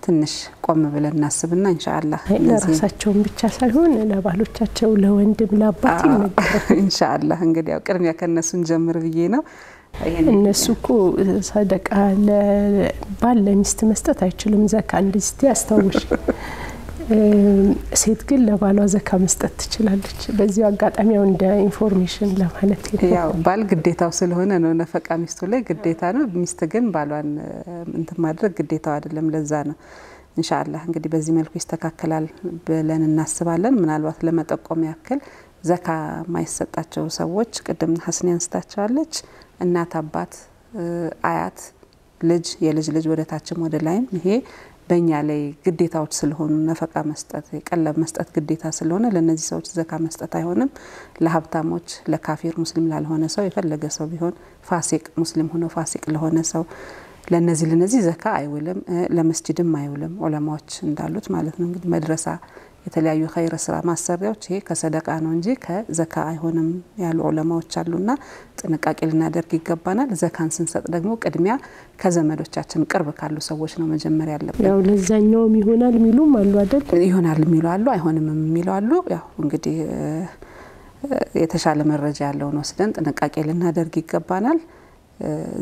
ትንሽ ቆም ብለን እናስብና ኢንሻአላህ ለራሳቸውም ብቻ ሳይሆን ለባሎቻቸው ለወንድም ለአባት ይመገብ ኢንሻአላህ እንግዲህ ያው ቅድሚያ ከነሱን ጀምር ብዬ ነው እነሱ እኮ ሰደቃ ለባል ለሚስት መስጠት አይችልም ዘካ እንድስቲ ያስተውሽ ሴት ግን ለባሏ ዘካ መስጠት ትችላለች በዚህ አጋጣሚ ያው እንደ ኢንፎርሜሽን ለማለት ያው ባል ግዴታው ስለሆነ ነው ነፈቃ ሚስቱ ላይ ግዴታ ነው ሚስት ግን ባሏን እንት ማድረግ ግዴታው አይደለም ለዛ ነው ኢንሻአላህ እንግዲህ በዚህ መልኩ ይስተካከላል ብለን እናስባለን ምናልባት ለመጠቆም ያክል ዘካ ማይሰጣቸው ሰዎች ቀደም ሐስኒያን ስታቻለች እናት አባት አያት ልጅ የልጅ ልጅ ወደታችም ወደላይም ይሄ በእኛ ላይ ግዴታዎች ስለሆኑ ነፈቃ መስጠት ቀለብ መስጠት ግዴታ ስለሆነ ለነዚህ ሰዎች ዘካ መስጠት አይሆንም ለሀብታሞች ለካፊር ሙስሊም ላልሆነ ሰው የፈለገ ሰው ቢሆን ፋሲቅ ሙስሊም ሆኖ ፋሲቅ ለሆነ ሰው ለነዚህ ለነዚህ ዘካ አይወለም ለመስጂድም አይወለም ዑለማዎች እንዳሉት ማለት ነው እንግዲህ መድረሳ የተለያዩ ኸይር ስራ ማሰሪያዎች ይሄ ከሰደቃ ነው እንጂ ከዘካ አይሆንም ያሉ ዑለማዎች አሉና ጥንቃቄ ልናደርግ ይገባናል ዘካን ስንሰጥ ደግሞ ቅድሚያ ከዘመዶቻችን ቅርብ ካሉ ሰዎች ነው መጀመሪያ ያለብን ያው ለዛኛው ይሆናል ሚሉም አሉ አይደል ይሆናል ሚሉ አሉ አይሆንም ሚሉ አሉ ያው እንግዲህ የተሻለ መረጃ ያለው ነው ስለዚህ ጥንቃቄ ልናደርግ ይገባናል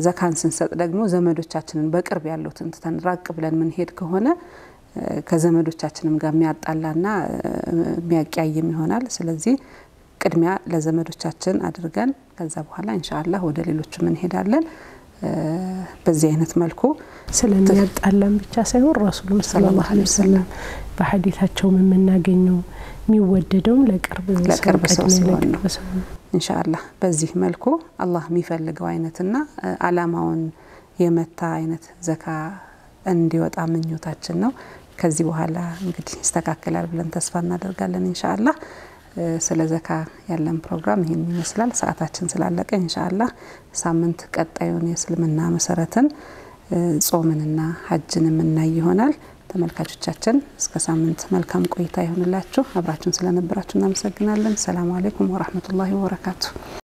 ዘካን ስንሰጥ ደግሞ ዘመዶቻችንን በቅርብ ያሉትን እንተን ራቅ ብለን ምን ሄድ ከሆነ ከዘመዶቻችንም ጋር የሚያጣላና የሚያቂያየም ይሆናል ስለዚህ ቅድሚያ ለዘመዶቻችን አድርገን ከዛ በኋላ ኢንሻአላህ ወደ ሌሎች ምን ሄዳለን በዚህ አይነት መልኩ ስለሚያጣላም ብቻ ሳይሆን ረሱሉላህ ሰለላሁ ዐለይሂ ወሰለም በሐዲታቸው ምንናገኘው የሚወደደው ለቅርብ ለቅርብ ሰው ነው ኢንሻአላህ በዚህ መልኩ አላህ የሚፈልገው አይነትና አላማውን የመታ አይነት ዘካ እንዲወጣ ምኞታችን ነው ከዚህ በኋላ እንግዲህ ተስተካክላል ብለን ተስፋ እናደርጋለን ኢንሻአላህ ስለ ዘካ ያለን ፕሮግራም ይሄን ይመስላል ሰዓታችን ስላለቀ ኢንሻአላህ ሳምንት ቀጣዩን የስልምና መሰረተን ጾምንና ሐጅን ምናይ ይሆናል ተመልካቾቻችን እስከ ሳምንት መልካም ቆይታ ይሁንላችሁ አብራችሁን ስለነበራችሁ እናመሰግናለን ሰላም አለይኩም ወራህመቱላሂ ወበረካቱ